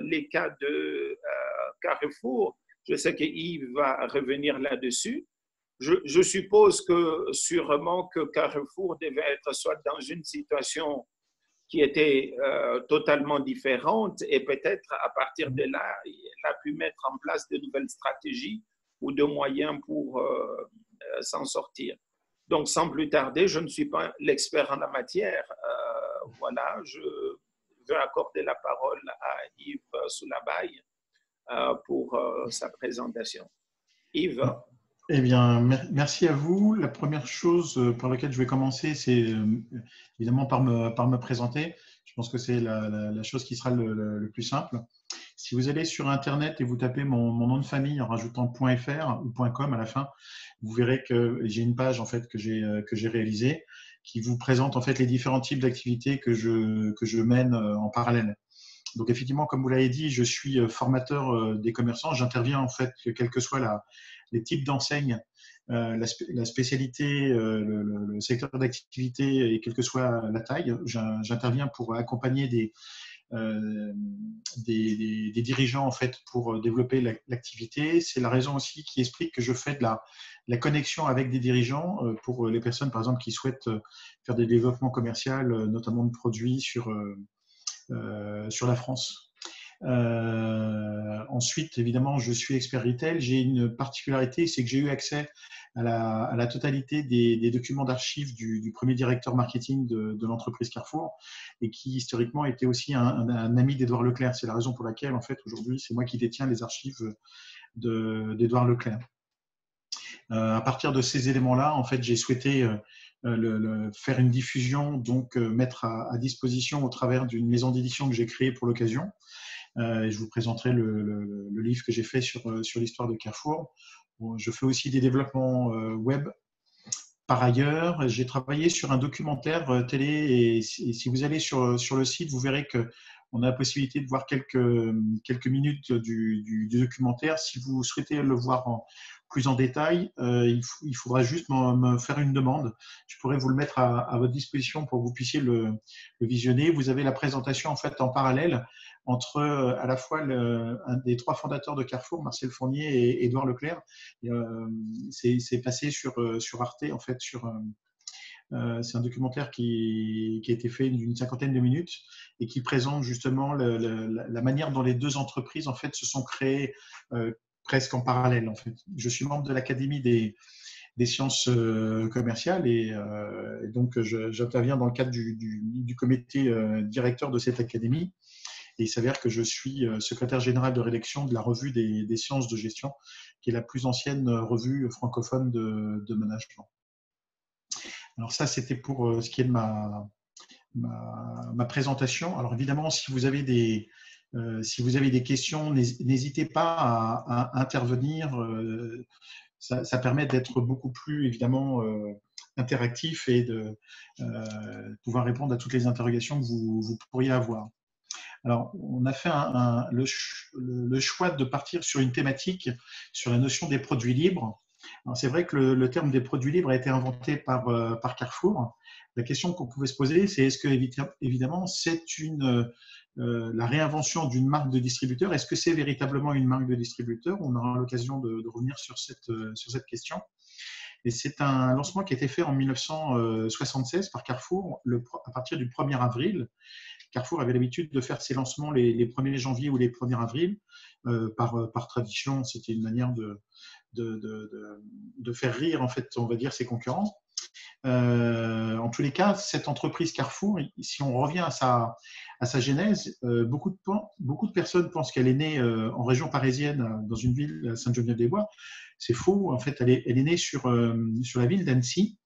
les cas de Carrefour. Je sais que Yves va revenir là-dessus. Je suppose que sûrement que Carrefour devait être soit dans une situation qui était totalement différente et peut-être à partir de là, il a pu mettre en place de nouvelles stratégies ou de moyens pour s'en sortir. Donc, sans plus tarder, je ne suis pas l'expert en la matière. Voilà, je veux accorder la parole à Yves Soulabaïl pour sa présentation. Yves. Eh bien, merci à vous. La première chose par laquelle je vais commencer, c'est évidemment par me présenter. Je pense que c'est la chose qui sera le plus simple. Si vous allez sur Internet et vous tapez mon nom de famille en rajoutant .fr ou .com à la fin, vous verrez que j'ai une page en fait que j'ai réalisée qui vous présente en fait les différents types d'activités que je mène en parallèle. Donc effectivement, comme vous l'avez dit, je suis formateur des commerçants. J'interviens en fait, quelle que soit les types d'enseignes, la spécialité, le secteur d'activité et quelle que soit la taille. J'interviens pour accompagner des dirigeants en fait pour développer l'activité. C'est la raison aussi qui explique que je fais de la connexion avec des dirigeants pour les personnes par exemple qui souhaitent faire des développements commerciaux, notamment de produits sur la France. Ensuite, évidemment, je suis expert retail. J'ai une particularité, c'est que j'ai eu accès à la totalité des documents d'archives du premier directeur marketing de l'entreprise Carrefour et qui historiquement était aussi un ami d'Édouard Leclerc. C'est la raison pour laquelle, en fait, aujourd'hui, c'est moi qui détiens les archives d'Édouard Leclerc. À partir de ces éléments-là, en fait, j'ai souhaité faire une diffusion, donc mettre à disposition au travers d'une maison d'édition que j'ai créée pour l'occasion. Je vous présenterai le livre que j'ai fait sur l'histoire de Carrefour. Bon, je fais aussi des développements web. Par ailleurs, j'ai travaillé sur un documentaire télé et si vous allez sur le site, vous verrez qu'on a la possibilité de voir quelques minutes du documentaire. Si vous souhaitez le voir plus en détail, il faudra juste me faire une demande. Je pourrais vous le mettre à votre disposition pour que vous puissiez le visionner. Vous avez la présentation en fait en parallèle entre à la fois un des trois fondateurs de Carrefour, Marcel Fournier et Édouard Leclerc. C'est passé sur Arte en fait. C'est un documentaire qui a été fait d'une 50aine de minutes et qui présente justement la manière dont les deux entreprises en fait se sont créées. Presque en parallèle en fait. Je suis membre de l'Académie des sciences commerciales et donc j'interviens dans le cadre du comité directeur de cette académie et il s'avère que je suis secrétaire général de rédaction de la revue des sciences de gestion qui est la plus ancienne revue francophone de management. Alors ça c'était pour ce qui est de ma présentation. Alors évidemment si vous avez des questions, n'hésitez pas à intervenir. Ça permet d'être beaucoup plus, évidemment, interactif et de pouvoir répondre à toutes les interrogations que vous pourriez avoir. Alors, on a fait le choix de partir sur une thématique, sur la notion des produits libres. C'est vrai que le terme des produits libres a été inventé par Carrefour. La question qu'on pouvait se poser, c'est est-ce que, évidemment, c'est la réinvention d'une marque de distributeur, est-ce que c'est véritablement une marque de distributeur? On aura l'occasion de revenir sur cette question. Et c'est un lancement qui a été fait en 1976 par Carrefour à partir du 1er avril. Carrefour avait l'habitude de faire ses lancements les 1er janvier ou les 1er avril. Par tradition, c'était une manière de faire rire, en fait, on va dire, ses concurrents. En tous les cas, cette entreprise Carrefour, si on revient à sa genèse, beaucoup de personnes pensent qu'elle est née en région parisienne, dans une ville, Sainte-Geneviève-des-Bois. C'est faux, en fait, elle est née sur la ville d'Annecy,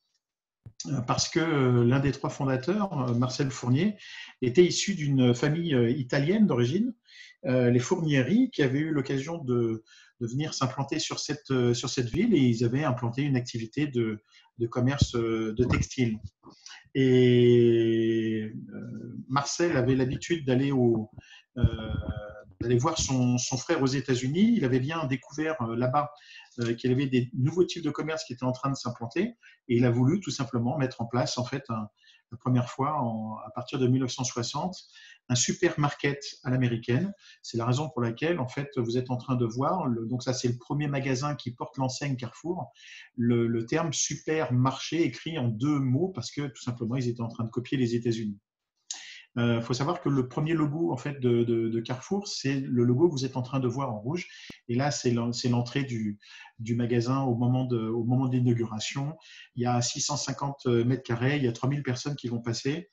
parce que l'un des trois fondateurs, Marcel Fournier, était issu d'une famille italienne d'origine, les Fournieri, qui avaient eu l'occasion de venir s'implanter sur cette ville et ils avaient implanté une activité de commerce de textile. Et Marcel avait l'habitude d'aller allait voir son frère aux États-Unis. Il avait bien découvert là-bas qu'il y avait des nouveaux types de commerces qui étaient en train de s'implanter, et il a voulu tout simplement mettre en place, en fait, la première fois, à partir de 1960, un supermarket à l'américaine. C'est la raison pour laquelle, en fait, vous êtes en train de voir, donc ça c'est le premier magasin qui porte l'enseigne Carrefour, le terme supermarché écrit en deux mots, parce que tout simplement ils étaient en train de copier les États-Unis. Il faut savoir que le premier logo, en fait, de Carrefour, c'est le logo que vous êtes en train de voir en rouge. Et là, c'est l'entrée du magasin au moment de l'inauguration. Il y a 650 mètres carrés, il y a 3000 personnes qui vont passer.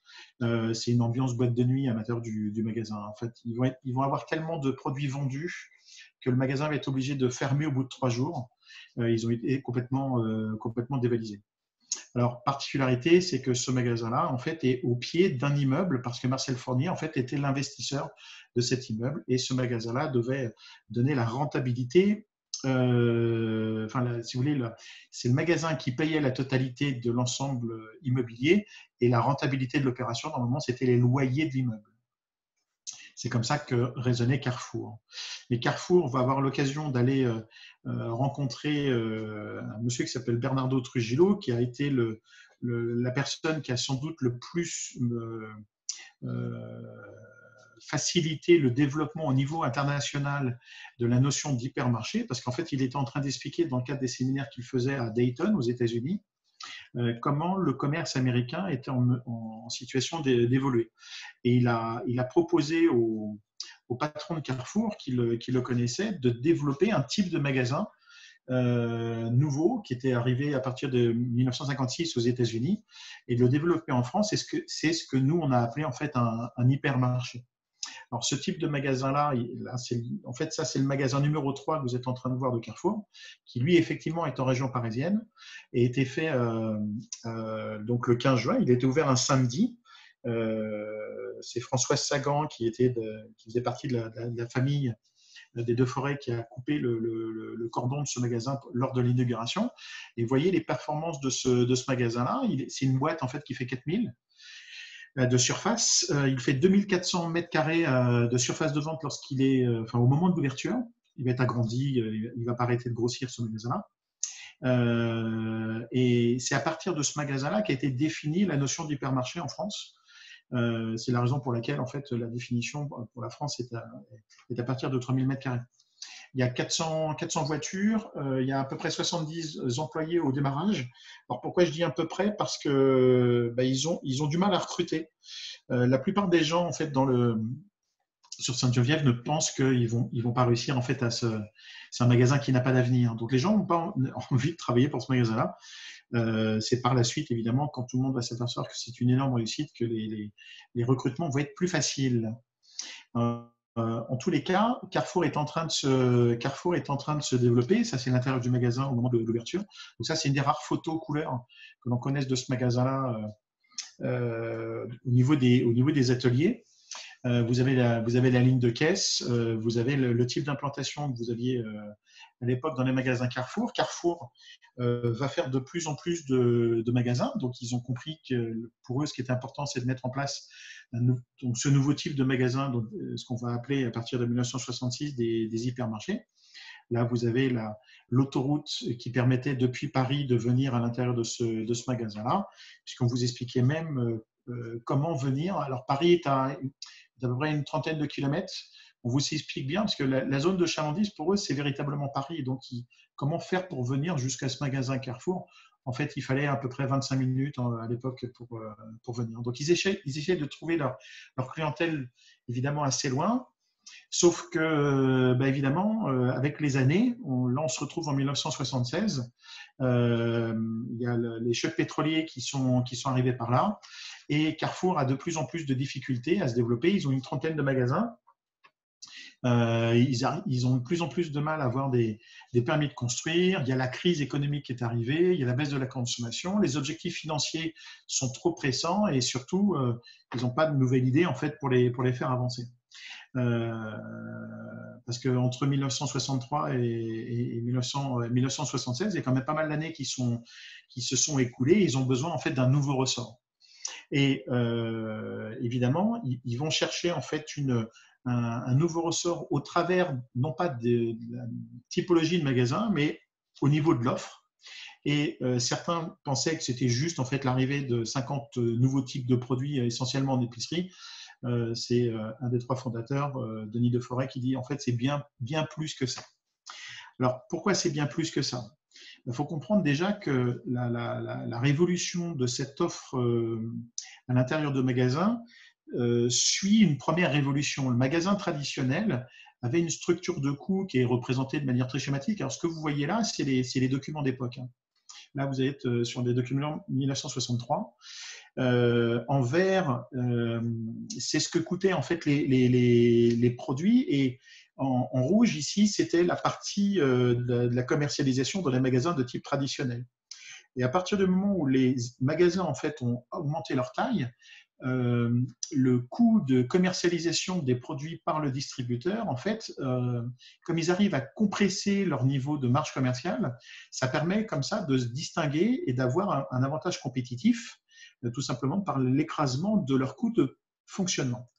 C'est une ambiance boîte de nuit amateur du magasin. En fait, ils vont avoir tellement de produits vendus que le magasin va être obligé de fermer au bout de 3 jours. Ils ont été complètement dévalisés. Alors, particularité, c'est que ce magasin-là, en fait, est au pied d'un immeuble, parce que Marcel Fournier, en fait, était l'investisseur de cet immeuble, et ce magasin-là devait donner la rentabilité. Si vous voulez, c'est le magasin qui payait la totalité de l'ensemble immobilier, et la rentabilité de l'opération, normalement, c'était les loyers de l'immeuble. C'est comme ça que raisonnait Carrefour. Et Carrefour va avoir l'occasion d'aller rencontrer un monsieur qui s'appelle Bernardo Trujillo, qui a été la personne qui a sans doute le plus facilité le développement au niveau international de la notion d'hypermarché, parce qu'en fait, il était en train d'expliquer, dans le cadre des séminaires qu'il faisait à Dayton, aux États-Unis, comment le commerce américain était en situation d'évoluer. Et il a proposé au patron de Carrefour, qui le connaissait, de développer un type de magasin nouveau qui était arrivé à partir de 1956 aux États-Unis, et de le développer en France. C'est ce que nous, on a appelé, en fait, un hypermarché. Alors, ce type de magasin-là, en fait, ça, c'est le magasin numéro 3 que vous êtes en train de voir de Carrefour, qui, lui, effectivement, est en région parisienne, et était fait donc le 15 juin. Il était ouvert un samedi. C'est Françoise Sagan qui faisait partie de la famille des Deux Forêts qui a coupé le cordon de ce magasin lors de l'inauguration. Et vous voyez les performances de ce magasin-là. C'est une boîte, en fait, qui fait 4000 de surface. Il fait 2400 mètres carrés de surface de vente lorsqu'il est, au moment de l'ouverture. Il va être agrandi, il va pas arrêter de grossir, ce magasin-là. Et c'est à partir de ce magasin-là qu'a été définie la notion d'hypermarché en France. C'est la raison pour laquelle, en fait, la définition pour la France est à partir de 3000 mètres carrés. Il y a 400 voitures, il y a à peu près 70 employés au démarrage. Alors, pourquoi je dis à peu près? Parce que ils ont du mal à recruter. La plupart des gens, en fait, sur Sainte-Geneviève ne pensent qu'ils vont pas réussir, en fait, c'est un magasin qui n'a pas d'avenir. Donc, les gens n'ont pas envie de travailler pour ce magasin-là. C'est par la suite, évidemment, quand tout le monde va s'apercevoir que c'est une énorme réussite, que les recrutements vont être plus faciles. En tous les cas, Carrefour est en train de se développer. Ça, c'est l'intérieur du magasin au moment de l'ouverture. Donc ça, c'est une des rares photos couleurs que l'on connaisse de ce magasin-là au niveau des ateliers. Vous avez la ligne de caisse, vous avez le type d'implantation que vous aviez à l'époque dans les magasins Carrefour. Carrefour va faire de plus en plus de magasins, donc ils ont compris que pour eux, ce qui était important, c'est de mettre en place ce nouveau type de magasin, donc, ce qu'on va appeler à partir de 1966 des hypermarchés. Là, vous avez l'autoroute qui permettait depuis Paris de venir à l'intérieur de ce magasin-là, puisqu'on vous expliquait même comment venir. Alors, Paris est à peu près une trentaine de kilomètres. On vous explique bien, parce que la zone de chalandise, pour eux, c'est véritablement Paris. Donc, comment faire pour venir jusqu'à ce magasin Carrefour? En fait, il fallait à peu près 25 minutes à l'époque pour venir. Donc, ils essaient de trouver leur clientèle, évidemment, assez loin. Sauf que, évidemment, avec les années, on se retrouve en 1976. Il y a les chocs pétroliers qui sont arrivés par là. Et Carrefour a de plus en plus de difficultés à se développer. Ils ont une trentaine de magasins. Ils ont de plus en plus de mal à avoir des permis de construire. Il y a la crise économique qui est arrivée, il y a la baisse de la consommation, les objectifs financiers sont trop pressants, et surtout, ils n'ont pas de nouvelle idée, en fait, pour les faire avancer. Parce qu'entre 1963 et 1976, il y a quand même pas mal d'années qui se sont écoulées. Ils ont besoin, en fait, d'un nouveau ressort. Et évidemment, ils vont chercher, en fait, un nouveau ressort au travers, non pas de la typologie de magasin, mais au niveau de l'offre. Et certains pensaient que c'était juste en fait, l'arrivée de 50 nouveaux types de produits, essentiellement en épicerie. C'est un des trois fondateurs, Denis Defforey, qui dit en fait c'est bien plus que ça. Alors pourquoi c'est bien plus que ça? Il faut comprendre déjà que la révolution de cette offre à l'intérieur de magasins suit une première révolution. Le magasin traditionnel avait une structure de coût qui est représentée de manière très schématique. Alors ce que vous voyez là, c'est les documents d'époque. Là, vous êtes sur des documents 1963. En vert, c'est ce que coûtaient en fait les produits, et en rouge ici, c'était la partie de la commercialisation dans les magasins de type traditionnel. Et à partir du moment où les magasins en fait ont augmenté leur taille, le coût de commercialisation des produits par le distributeur, en fait, comme ils arrivent à compresser leur niveau de marge commerciale, ça permet comme ça de se distinguer et d'avoir un avantage compétitif, tout simplement par l'écrasement de leur coût de fonctionnement.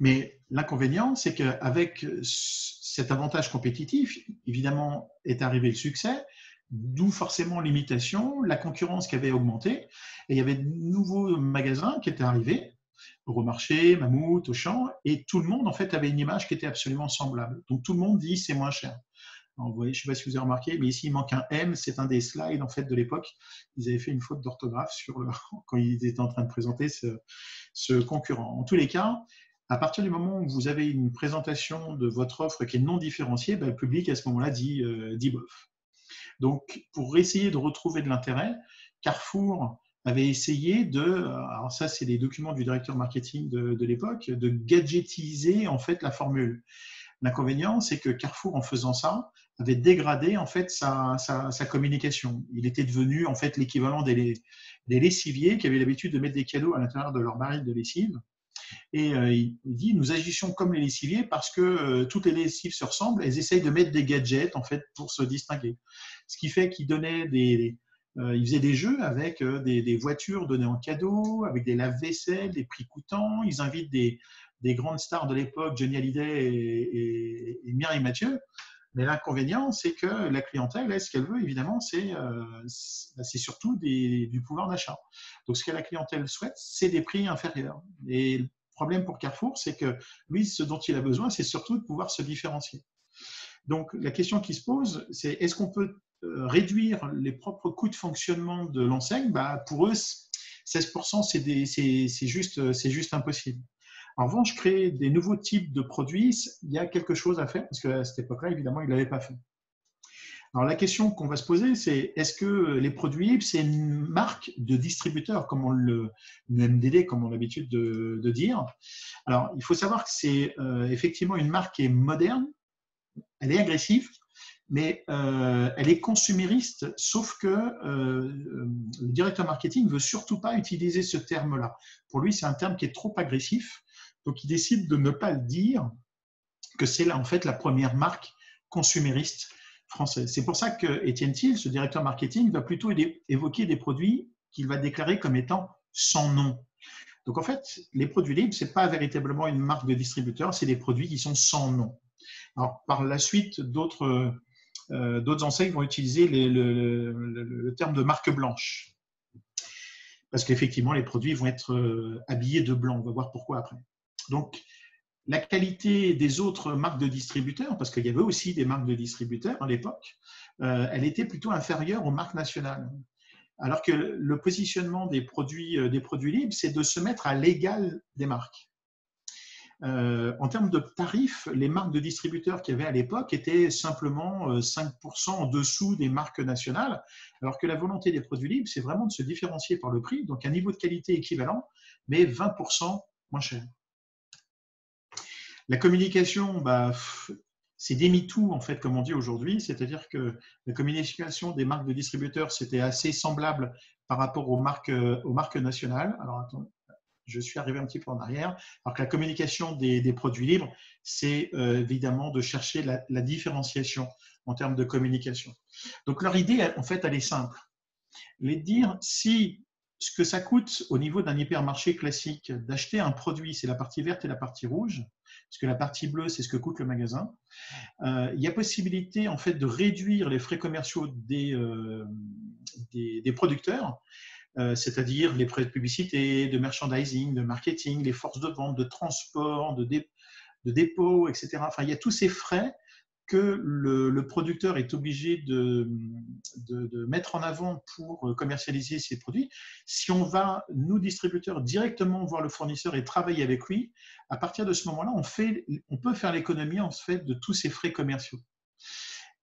Mais l'inconvénient, c'est qu'avec cet avantage compétitif, évidemment, est arrivé le succès, d'où forcément l'imitation, la concurrence qui avait augmenté, et il y avait de nouveaux magasins qui étaient arrivés, Euromarché, Mammouth, Auchan, et tout le monde en fait avait une image qui était absolument semblable. Donc tout le monde dit c'est moins cher. Alors, vous voyez, je ne sais pas si vous avez remarqué, mais ici il manque un M, c'est un des slides en fait de l'époque. Ils avaient fait une faute d'orthographe sur quand ils étaient en train de présenter ce concurrent. En tous les cas, à partir du moment où vous avez une présentation de votre offre qui est non différenciée, ben, le public à ce moment-là dit bof. Donc, pour essayer de retrouver de l'intérêt, Carrefour avait essayé alors ça c'est les documents du directeur marketing de l'époque, de gadgetiser en fait la formule. L'inconvénient, c'est que Carrefour, en faisant ça, avait dégradé en fait sa communication. Il était devenu en fait l'équivalent des lessiviers qui avaient l'habitude de mettre des cadeaux à l'intérieur de leur baril de lessive. Et il dit, nous agissons comme les lessiviers parce que toutes les lessives se ressemblent, elles essayent de mettre des gadgets en fait pour se distinguer. Ce qui fait qu'il donnait il faisait des jeux avec des voitures données en cadeau, avec des lave-vaisselle, des prix coûtants. Ils invitent des grandes stars de l'époque, Johnny Hallyday et Myriam Mathieu. Mais l'inconvénient, c'est que la clientèle, ce qu'elle veut, évidemment, c'est surtout du pouvoir d'achat. Donc, ce que la clientèle souhaite, c'est des prix inférieurs. Et le problème pour Carrefour, c'est que lui, ce dont il a besoin, c'est surtout de pouvoir se différencier. Donc, la question qui se pose, c'est est-ce qu'on peut réduire les propres coûts de fonctionnement de l'enseigne? Pour eux, 16%, c'est juste impossible. En revanche, créer des nouveaux types de produits, il y a quelque chose à faire, parce qu'à cette époque-là, évidemment, ils ne l'avaient pas fait. Alors, la question qu'on va se poser, c'est est-ce que les produits, c'est une marque de distributeur, comme le MDD, comme on a l'habitude de dire? Alors, il faut savoir que c'est effectivement une marque qui est moderne, elle est agressive, mais elle est consumériste, sauf que le directeur marketing ne veut surtout pas utiliser ce terme-là. Pour lui, c'est un terme qui est trop agressif. Donc, il décide de ne pas le dire, que c'est en fait la première marque consumériste française. C'est pour ça que Étienne Thiel, ce directeur marketing, va plutôt évoquer des produits qu'il va déclarer comme étant sans nom. Donc, en fait, les produits libres, ce n'est pas véritablement une marque de distributeur, c'est des produits qui sont sans nom. Alors, par la suite, d'autres enseignes vont utiliser le terme de marque blanche, parce qu'effectivement, les produits vont être habillés de blanc. On va voir pourquoi après. Donc, la qualité des autres marques de distributeurs, parce qu'il y avait aussi des marques de distributeurs à l'époque, elle était plutôt inférieure aux marques nationales. Alors que le positionnement des produits libres, c'est de se mettre à l'égal des marques. En termes de tarifs, les marques de distributeurs qu'il y avait à l'époque étaient simplement 5% en dessous des marques nationales, alors que la volonté des produits libres, c'est vraiment de se différencier par le prix, donc un niveau de qualité équivalent, mais 20% moins cher. La communication, c'est des MeToo, en fait, comme on dit aujourd'hui, c'est-à-dire que la communication des marques de distributeurs, c'était assez semblable par rapport aux marques nationales. Alors, attends. Je suis arrivé un petit peu en arrière. Alors que la communication des produits libres, c'est évidemment de chercher la différenciation en termes de communication. Donc, leur idée, en fait, elle est simple. Elle est de dire, si ce que ça coûte au niveau d'un hypermarché classique d'acheter un produit, c'est la partie verte et la partie rouge, parce que la partie bleue, c'est ce que coûte le magasin. Il y a possibilité en fait de réduire les frais commerciaux des producteurs, c'est-à-dire les frais de publicité, de merchandising, de marketing, les forces de vente, de transport, de dépôt, etc. Enfin, il y a tous ces frais que le producteur est obligé de mettre en avant pour commercialiser ses produits. Si on va, nous distributeurs, directement voir le fournisseur et travailler avec lui, à partir de ce moment-là, on peut faire l'économie en fait de tous ces frais commerciaux.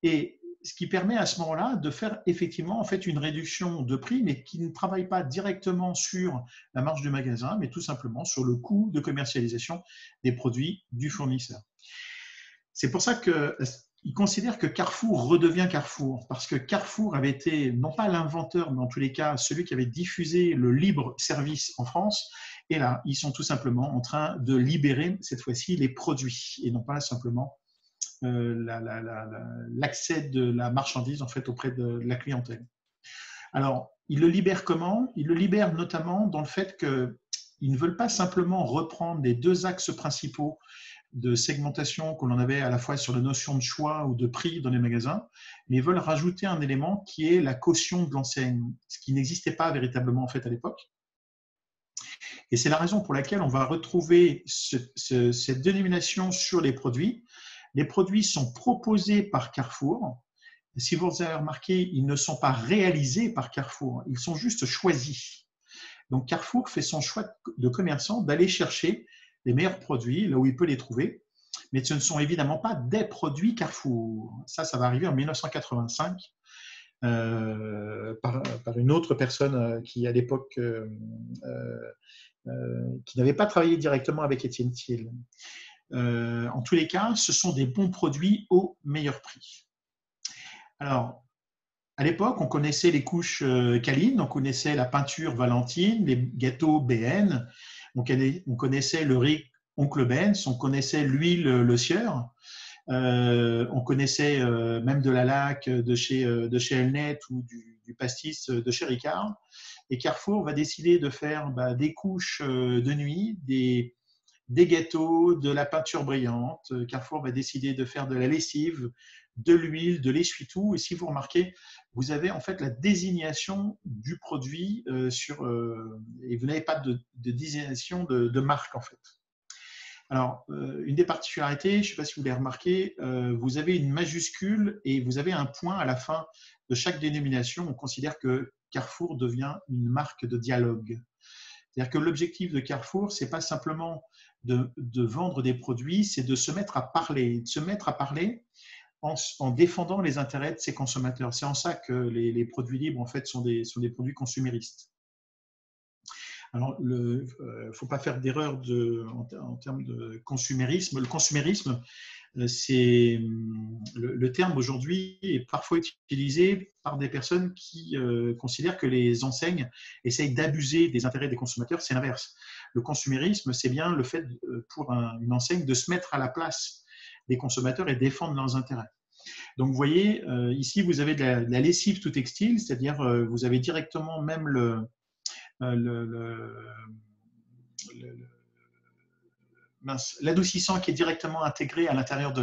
Et ce qui permet à ce moment-là de faire effectivement en fait une réduction de prix, mais qui ne travaille pas directement sur la marge du magasin, mais tout simplement sur le coût de commercialisation des produits du fournisseur. C'est pour ça qu'ils considèrent que Carrefour redevient Carrefour, parce que Carrefour avait été, non pas l'inventeur, mais en tous les cas, celui qui avait diffusé le libre service en France. Et là, ils sont tout simplement en train de libérer, cette fois-ci, les produits, et non pas simplement l'accès de la marchandise en fait, auprès de la clientèle. Alors, ils le libèrent comment? Ils le libèrent notamment dans le fait qu'ils ne veulent pas simplement reprendre les deux axes principaux de segmentation qu'on en avait à la fois sur la notion de choix ou de prix dans les magasins, mais ils veulent rajouter un élément qui est la caution de l'enseigne, ce qui n'existait pas véritablement en fait à l'époque. Et c'est la raison pour laquelle on va retrouver cette dénomination sur les produits. Les produits sont proposés par Carrefour. Si vous avez remarqué, ils ne sont pas réalisés par Carrefour, ils sont juste choisis. Donc Carrefour fait son choix de commerçant d'aller chercher les meilleurs produits, là où il peut les trouver, mais ce ne sont évidemment pas des produits Carrefour. Ça va arriver en 1985 par une autre personne qui, à l'époque, qui n'avait pas travaillé directement avec Étienne Thiel. En tous les cas, ce sont des bons produits au meilleur prix. Alors, à l'époque, on connaissait les couches Caline, on connaissait la peinture Valentine, les gâteaux BN, on connaissait le riz Oncle Ben's, on connaissait l'huile Le Sieur, on connaissait même de la laque de chez Elnet ou du pastis de chez Ricard. Et Carrefour va décider de faire des couches de nuit, des gâteaux, de la peinture brillante. Carrefour va décider de faire de la lessive, de l'huile, de l'essuie-tout. Et si vous remarquez, vous avez en fait la désignation du produit et vous n'avez pas de désignation de marque en fait. Alors, une des particularités, je ne sais pas si vous l'avez remarqué, vous avez une majuscule et vous avez un point à la fin de chaque dénomination. On considère que Carrefour devient une marque de dialogue. C'est-à-dire que l'objectif de Carrefour, ce n'est pas simplement de vendre des produits, c'est de se mettre à parler, en défendant les intérêts de ses consommateurs. C'est en ça que les produits libres en fait, sont des produits consuméristes. Alors, il ne faut pas faire d'erreur en termes de consumérisme. Le consumérisme, c'est le terme aujourd'hui est parfois utilisé par des personnes qui considèrent que les enseignes essayent d'abuser des intérêts des consommateurs. C'est l'inverse. Le consumérisme, c'est bien le fait pour une enseigne de se mettre à la place des consommateurs et défendre leurs intérêts. Donc, vous voyez, ici, vous avez de la lessive tout textile, c'est-à-dire vous avez directement même l'adoucissant qui est directement intégré à l'intérieur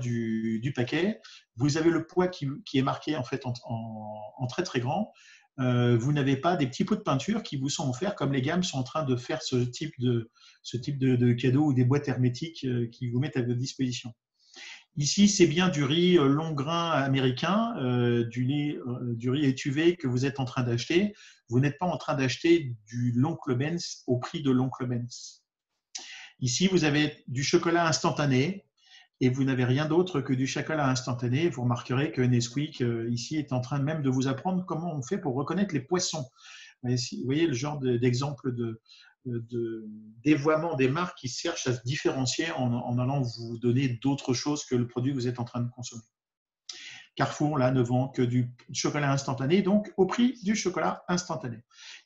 du paquet. Vous avez le poids qui est marqué en fait en très très grand. Vous n'avez pas des petits pots de peinture qui vous sont offerts, comme les gammes sont en train de faire ce type de cadeaux ou des boîtes hermétiques qui vous mettent à votre disposition. Ici, c'est bien du riz long grain américain, du riz étuvé que vous êtes en train d'acheter. Vous n'êtes pas en train d'acheter du l'Oncle Ben's au prix de l'Oncle Ben's. Ici, vous avez du chocolat instantané et vous n'avez rien d'autre que du chocolat instantané. Vous remarquerez que Nesquik, ici, est en train même de vous apprendre comment on fait pour reconnaître les poissons. Vous voyez le genre d'exemple de dévoiement des marques qui cherchent à se différencier en allant vous donner d'autres choses que le produit que vous êtes en train de consommer. Carrefour, là, ne vend que du chocolat instantané, donc au prix du chocolat instantané.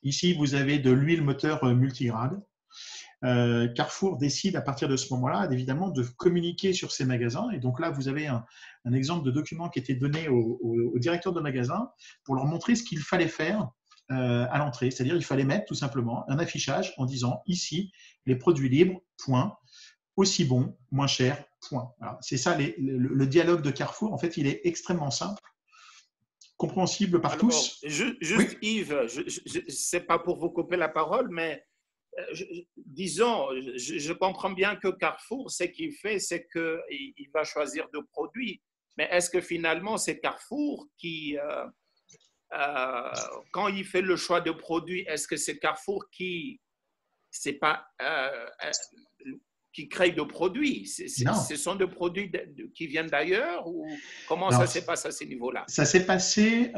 Ici, vous avez de l'huile moteur multigrade. Carrefour décide à partir de ce moment-là, évidemment, de communiquer sur ses magasins. Et donc là, vous avez un exemple de document qui était donné au directeur de magasin pour leur montrer ce qu'il fallait faire à l'entrée. C'est-à-dire, il fallait mettre tout simplement un affichage en disant ici, les produits libres, point, aussi bons, moins chers, point. Voilà. C'est ça le dialogue de Carrefour. En fait, il est extrêmement simple, compréhensible par tous. Juste oui. Yves, ce n'est pas pour vous couper la parole, mais disons, je comprends bien que Carrefour, ce qu'il fait, c'est qu'il va choisir deux produits. Mais est-ce que finalement, c'est Carrefour qui, quand il fait le choix de produits, est-ce que c'est Carrefour qui, c'est pas, qui crée de produits? Ce sont des produits qui viennent d'ailleurs ou comment non, ça s'est passé à ce niveau-là? Ça s'est passé,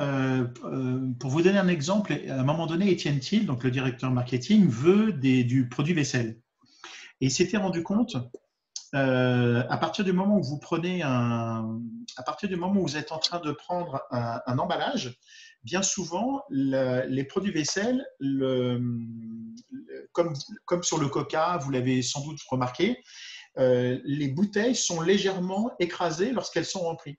pour vous donner un exemple, à un moment donné, Étienne Thiel, donc le directeur marketing, veut du produit vaisselle. Et il s'était rendu compte… à partir du moment où vous prenez à partir du moment où vous êtes en train de prendre un emballage, bien souvent les produits vaisselle, comme sur le Coca, vous l'avez sans doute remarqué, les bouteilles sont légèrement écrasées lorsqu'elles sont remplies.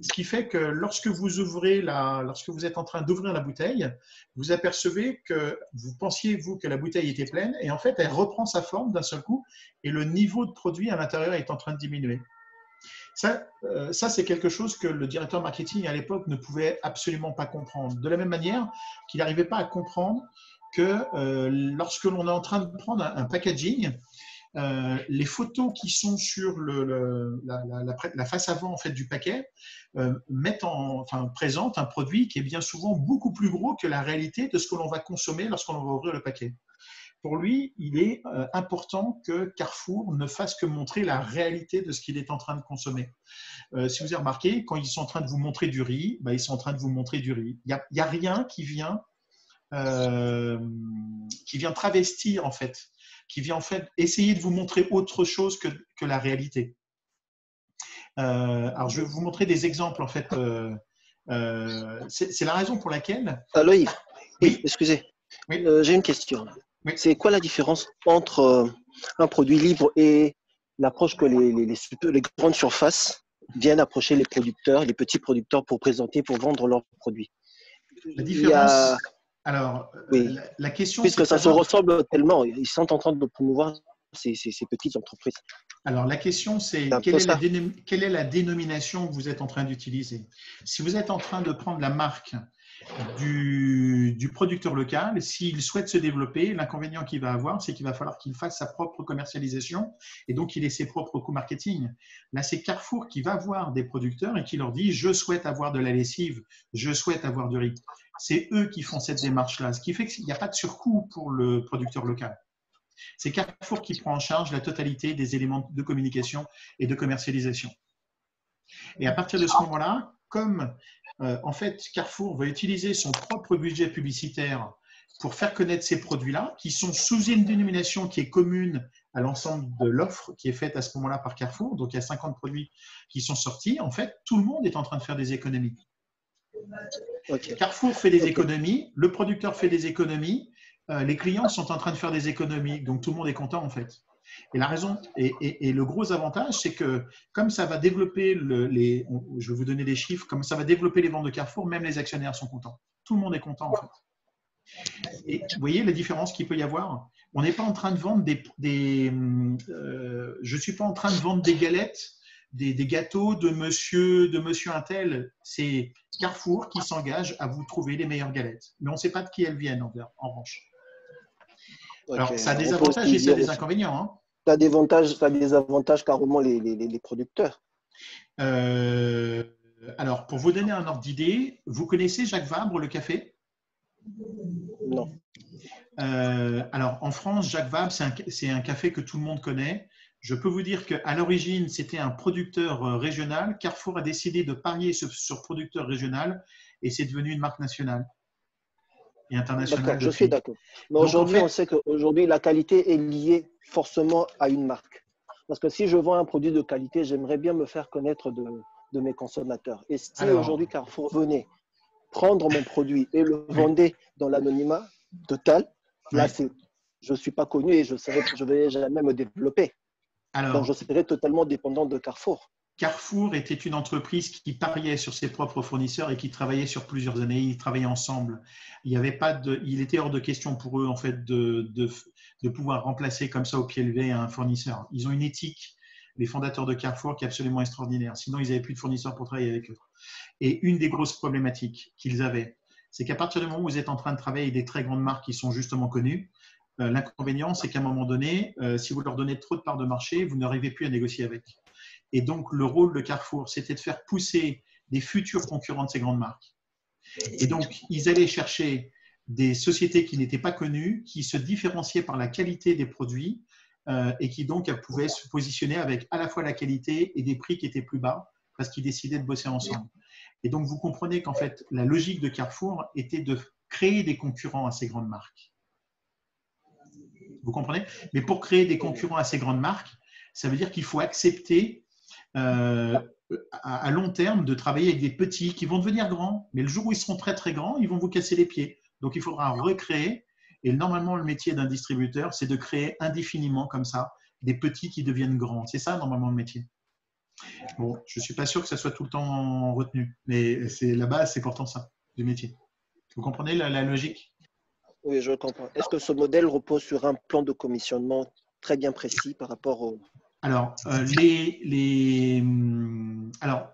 Ce qui fait que lorsque vous ouvrez lorsque vous êtes en train d'ouvrir la bouteille, vous apercevez que vous pensiez que la bouteille était pleine et en fait elle reprend sa forme d'un seul coup et le niveau de produit à l'intérieur est en train de diminuer. Ça c'est quelque chose que le directeur marketing à l'époque ne pouvait absolument pas comprendre. De la même manière qu'il n'arrivait pas à comprendre que lorsque l'on est en train de prendre un packaging, les photos qui sont sur la face avant en fait, du paquet présentent un produit qui est bien souvent beaucoup plus gros que la réalité de ce que l'on va consommer lorsqu'on va ouvrir le paquet. Pour lui, il est important que Carrefour ne fasse que montrer la réalité de ce qu'il est en train de consommer. Si vous avez remarqué, quand ils sont en train de vous montrer du riz, ils sont en train de vous montrer du riz. Il n'y a rien qui vient travestir en fait, qui vient en fait essayer de vous montrer autre chose que la réalité. Alors, je vais vous montrer des exemples, en fait. C'est la raison pour laquelle… Allô, Yves. Oui, excusez. Oui. J'ai une question. Oui. C'est quoi la différence entre un produit libre et l'approche que les grandes surfaces viennent approcher les producteurs, les petits producteurs pour présenter, pour vendre leurs produits? La différence… Alors, oui. La question… Puisque ça se ressemble tellement, ils sont en train de promouvoir ces petites entreprises. Alors, la question, c'est quelle est la dénomination que vous êtes en train d'utiliser? Si vous êtes en train de prendre la marque du producteur local, s'il souhaite se développer, l'inconvénient qu'il va avoir, c'est qu'il va falloir qu'il fasse sa propre commercialisation et donc il ait ses propres co-marketing. Là, c'est Carrefour qui va voir des producteurs et qui leur dit « je souhaite avoir de la lessive, je souhaite avoir du riz ». C'est eux qui font cette démarche-là, ce qui fait qu'il n'y a pas de surcoût pour le producteur local. C'est Carrefour qui prend en charge la totalité des éléments de communication et de commercialisation. Et à partir de ce moment-là, comme en fait Carrefour va utiliser son propre budget publicitaire pour faire connaître ces produits-là, qui sont sous une dénomination qui est commune à l'ensemble de l'offre qui est faite à ce moment-là par Carrefour, donc il y a 50 produits qui sont sortis, en fait tout le monde est en train de faire des économies. Okay. Carrefour fait des économies, le producteur fait des économies, les clients sont en train de faire des économies, donc tout le monde est content en fait. Et la raison et le gros avantage, c'est que comme ça va développer je vais vous donner des chiffres, comme ça va développer les ventes de Carrefour, même les actionnaires sont contents. Tout le monde est content en fait. Et vous voyez la différence qu'il peut y avoir. On n'est pas en train de vendre je suis pas en train de vendre des galettes, des gâteaux de monsieur un tel. C'est Carrefour qui s'engage à vous trouver les meilleures galettes. Mais on ne sait pas de qui elles viennent en revanche. Alors, okay. Ça a des avantages et ça a des inconvénients. Hein. Ça a des avantages carrément les producteurs. Alors, pour vous donner un ordre d'idée, vous connaissez Jacques Vabre, le café? Non. Alors, en France, Jacques Vabre, c'est un café que tout le monde connaît. Je peux vous dire qu'à l'origine, c'était un producteur régional. Carrefour a décidé de parier sur producteur régional et c'est devenu une marque nationale. Et international. Je suis d'accord. Mais aujourd'hui, en fait, on sait qu'aujourd'hui, la qualité est liée forcément à une marque. Parce que si je vends un produit de qualité, j'aimerais bien me faire connaître de mes consommateurs. Et si aujourd'hui Carrefour venait prendre mon produit et le vendait dans l'anonymat total, là, je ne suis pas connu et je ne vais jamais me développer. Alors, donc, je serais totalement dépendant de Carrefour. Carrefour était une entreprise qui pariait sur ses propres fournisseurs et qui travaillait sur plusieurs années. Ils travaillaient ensemble. Il était hors de question pour eux en fait de pouvoir remplacer comme ça au pied levé un fournisseur. Ils ont une éthique, les fondateurs de Carrefour, qui est absolument extraordinaire. Sinon, ils n'avaient plus de fournisseurs pour travailler avec eux. Et une des grosses problématiques qu'ils avaient, c'est qu'à partir du moment où vous êtes en train de travailler avec des très grandes marques qui sont justement connues, l'inconvénient, c'est qu'à un moment donné, si vous leur donnez trop de parts de marché, vous n'arrivez plus à négocier avec. Et donc, le rôle de Carrefour, c'était de faire pousser des futurs concurrents de ces grandes marques. Et donc, ils allaient chercher des sociétés qui n'étaient pas connues, qui se différenciaient par la qualité des produits et qui donc pouvaient se positionner avec à la fois la qualité et des prix qui étaient plus bas parce qu'ils décidaient de bosser ensemble. Et donc, vous comprenez qu'en fait, la logique de Carrefour était de créer des concurrents à ces grandes marques. Vous comprenez? Mais pour créer des concurrents à ces grandes marques, ça veut dire qu'il faut accepter à long terme de travailler avec des petits qui vont devenir grands, mais le jour où ils seront très très grands, ils vont vous casser les pieds. Donc il faudra recréer, et normalement le métier d'un distributeur, c'est de créer indéfiniment comme ça des petits qui deviennent grands. C'est ça normalement le métier. Bon, je ne suis pas sûr que ça soit tout le temps retenu, mais c'est la base, c'est pourtant ça, du métier. Vous comprenez la logique? Oui, je comprends. Est-ce que ce modèle repose sur un plan de commissionnement très bien précis par rapport au… Alors, alors,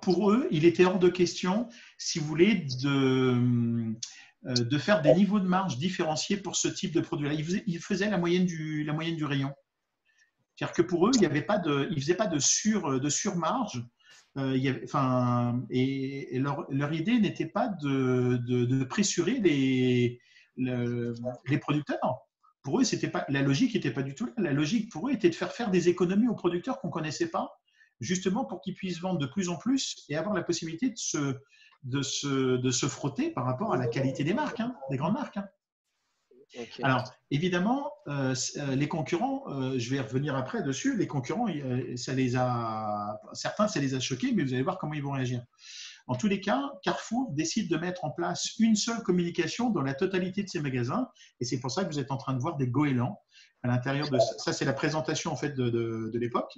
pour eux, il était hors de question, si vous voulez, de faire des niveaux de marge différenciés pour ce type de produit-là. Ils faisaient la moyenne du rayon. C'est-à-dire que pour eux, il y avait pas de, ils ne faisaient pas de surmarge. Leur idée n'était pas de pressurer les producteurs. Pour eux, la logique n'était pas du tout là. La logique pour eux était de faire des économies aux producteurs qu'on ne connaissait pas, justement pour qu'ils puissent vendre de plus en plus et avoir la possibilité de se frotter par rapport à la qualité des marques, hein, des grandes marques. Hein. Okay. Alors, évidemment, les concurrents, je vais revenir après dessus, les concurrents, certains, ça les a choqués, mais vous allez voir comment ils vont réagir. En tous les cas, Carrefour décide de mettre en place une seule communication dans la totalité de ses magasins. Et c'est pour ça que vous êtes en train de voir des goélands à l'intérieur de ça. Ça, c'est la présentation en fait, de l'époque.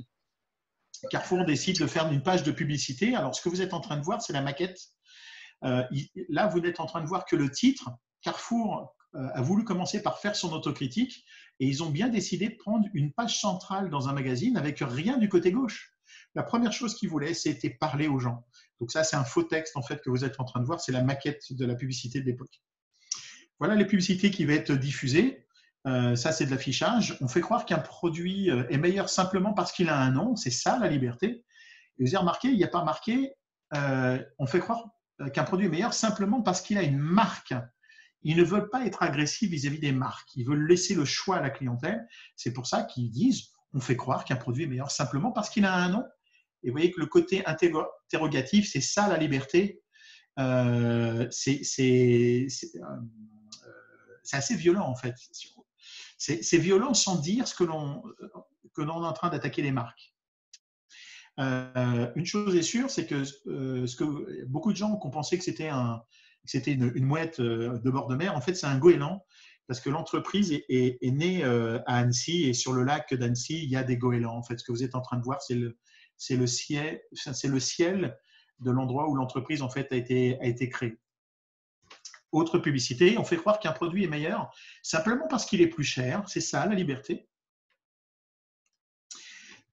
Carrefour décide de faire une page de publicité. Alors, ce que vous êtes en train de voir, c'est la maquette. Là, vous n'êtes en train de voir que le titre. Carrefour a voulu commencer par faire son autocritique. Et ils ont bien décidé de prendre une page centrale dans un magazine avec rien du côté gauche. La première chose qu'ils voulaient, c'était parler aux gens. Donc ça, c'est un faux texte en fait que vous êtes en train de voir. C'est la maquette de la publicité de l'époque. Voilà les publicités qui vont être diffusées. Ça, c'est de l'affichage. On fait croire qu'un produit est meilleur simplement parce qu'il a un nom. C'est ça, la liberté. Et vous avez remarqué, il n'y a pas marqué on fait croire qu'un produit est meilleur simplement parce qu'il a une marque. Ils ne veulent pas être agressifs vis-à-vis des marques. Ils veulent laisser le choix à la clientèle. C'est pour ça qu'ils disent on fait croire qu'un produit est meilleur simplement parce qu'il a un nom. Et vous voyez que le côté interrogatif, c'est ça la liberté. C'est assez violent en fait. C'est violent sans dire ce que l'on est en train d'attaquer les marques. Une chose est sûre, c'est que, beaucoup de gens ont pensé que c'était une mouette de bord de mer. En fait, c'est un goéland. Parce que l'entreprise est née à Annecy et sur le lac d'Annecy, il y a des goélands. En fait, ce que vous êtes en train de voir, c'est le ciel de l'endroit où l'entreprise en fait, a été créée. Autre publicité, on fait croire qu'un produit est meilleur simplement parce qu'il est plus cher. C'est ça, la liberté.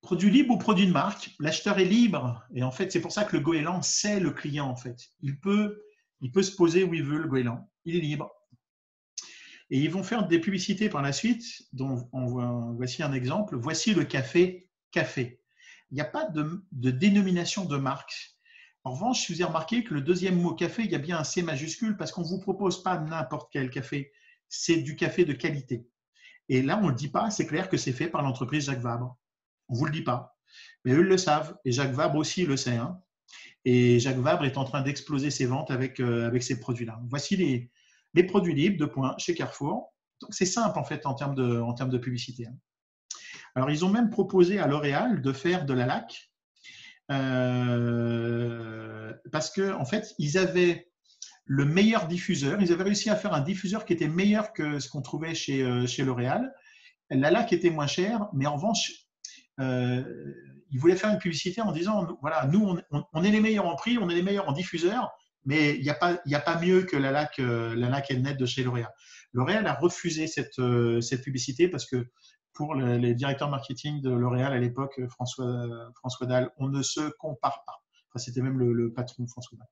Produit libre ou produit de marque, l'acheteur est libre. Et en fait, c'est pour ça que le goéland, c'est le client. En fait. Il peut se poser où il veut, le goéland. Il est libre. Et ils vont faire des publicités par la suite, dont voici un exemple. Voici le café Café. Il n'y a pas de dénomination de marque. En revanche, si vous avez remarqué que le deuxième mot café, il y a bien un C majuscule parce qu'on ne vous propose pas n'importe quel café. C'est du café de qualité. Et là, on ne le dit pas. C'est clair que c'est fait par l'entreprise Jacques Vabre. On ne vous le dit pas. Mais eux le savent. Et Jacques Vabre aussi le sait. Hein. Et Jacques Vabre est en train d'exploser ses ventes avec ces produits-là. Voici les produits libres, chez Carrefour. Donc, c'est simple en fait en termes de publicité. Hein. Alors, ils ont même proposé à L'Oréal de faire de la laque parce que, en fait, ils avaient le meilleur diffuseur. Ils avaient réussi à faire un diffuseur qui était meilleur que ce qu'on trouvait chez L'Oréal. La laque était moins chère, mais en revanche, il voulait faire une publicité en disant voilà, nous, on est les meilleurs en prix, on est les meilleurs en diffuseur, mais il n'y a pas mieux que la laque Net de chez L'Oréal. L'Oréal a refusé cette publicité parce que pour les directeurs marketing de L'Oréal à l'époque, François Dalle, on ne se compare pas. Enfin, c'était même le patron François Dalle.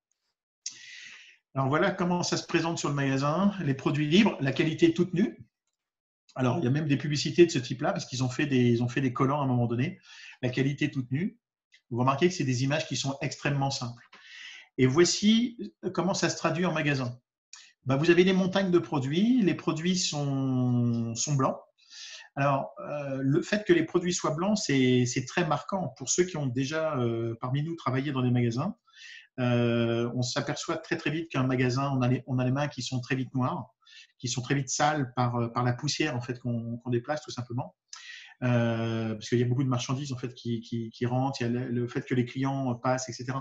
Alors voilà comment ça se présente sur le magasin. Les produits libres, la qualité toute nue. Alors, il y a même des publicités de ce type-là, parce qu'ils ont fait des collants à un moment donné. La qualité toute nue. Vous remarquez que c'est des images qui sont extrêmement simples. Et voici comment ça se traduit en magasin. Ben, vous avez des montagnes de produits. Les produits sont blancs. Alors, le fait que les produits soient blancs, c'est très marquant pour ceux qui ont déjà, parmi nous, travaillé dans des magasins. On s'aperçoit très très vite qu'un magasin, on a les mains qui sont très vite noires, qui sont très vite sales par la poussière en fait qu'on déplace tout simplement, parce qu'il y a beaucoup de marchandises en fait qui rentrent, il y a le fait que les clients passent, etc.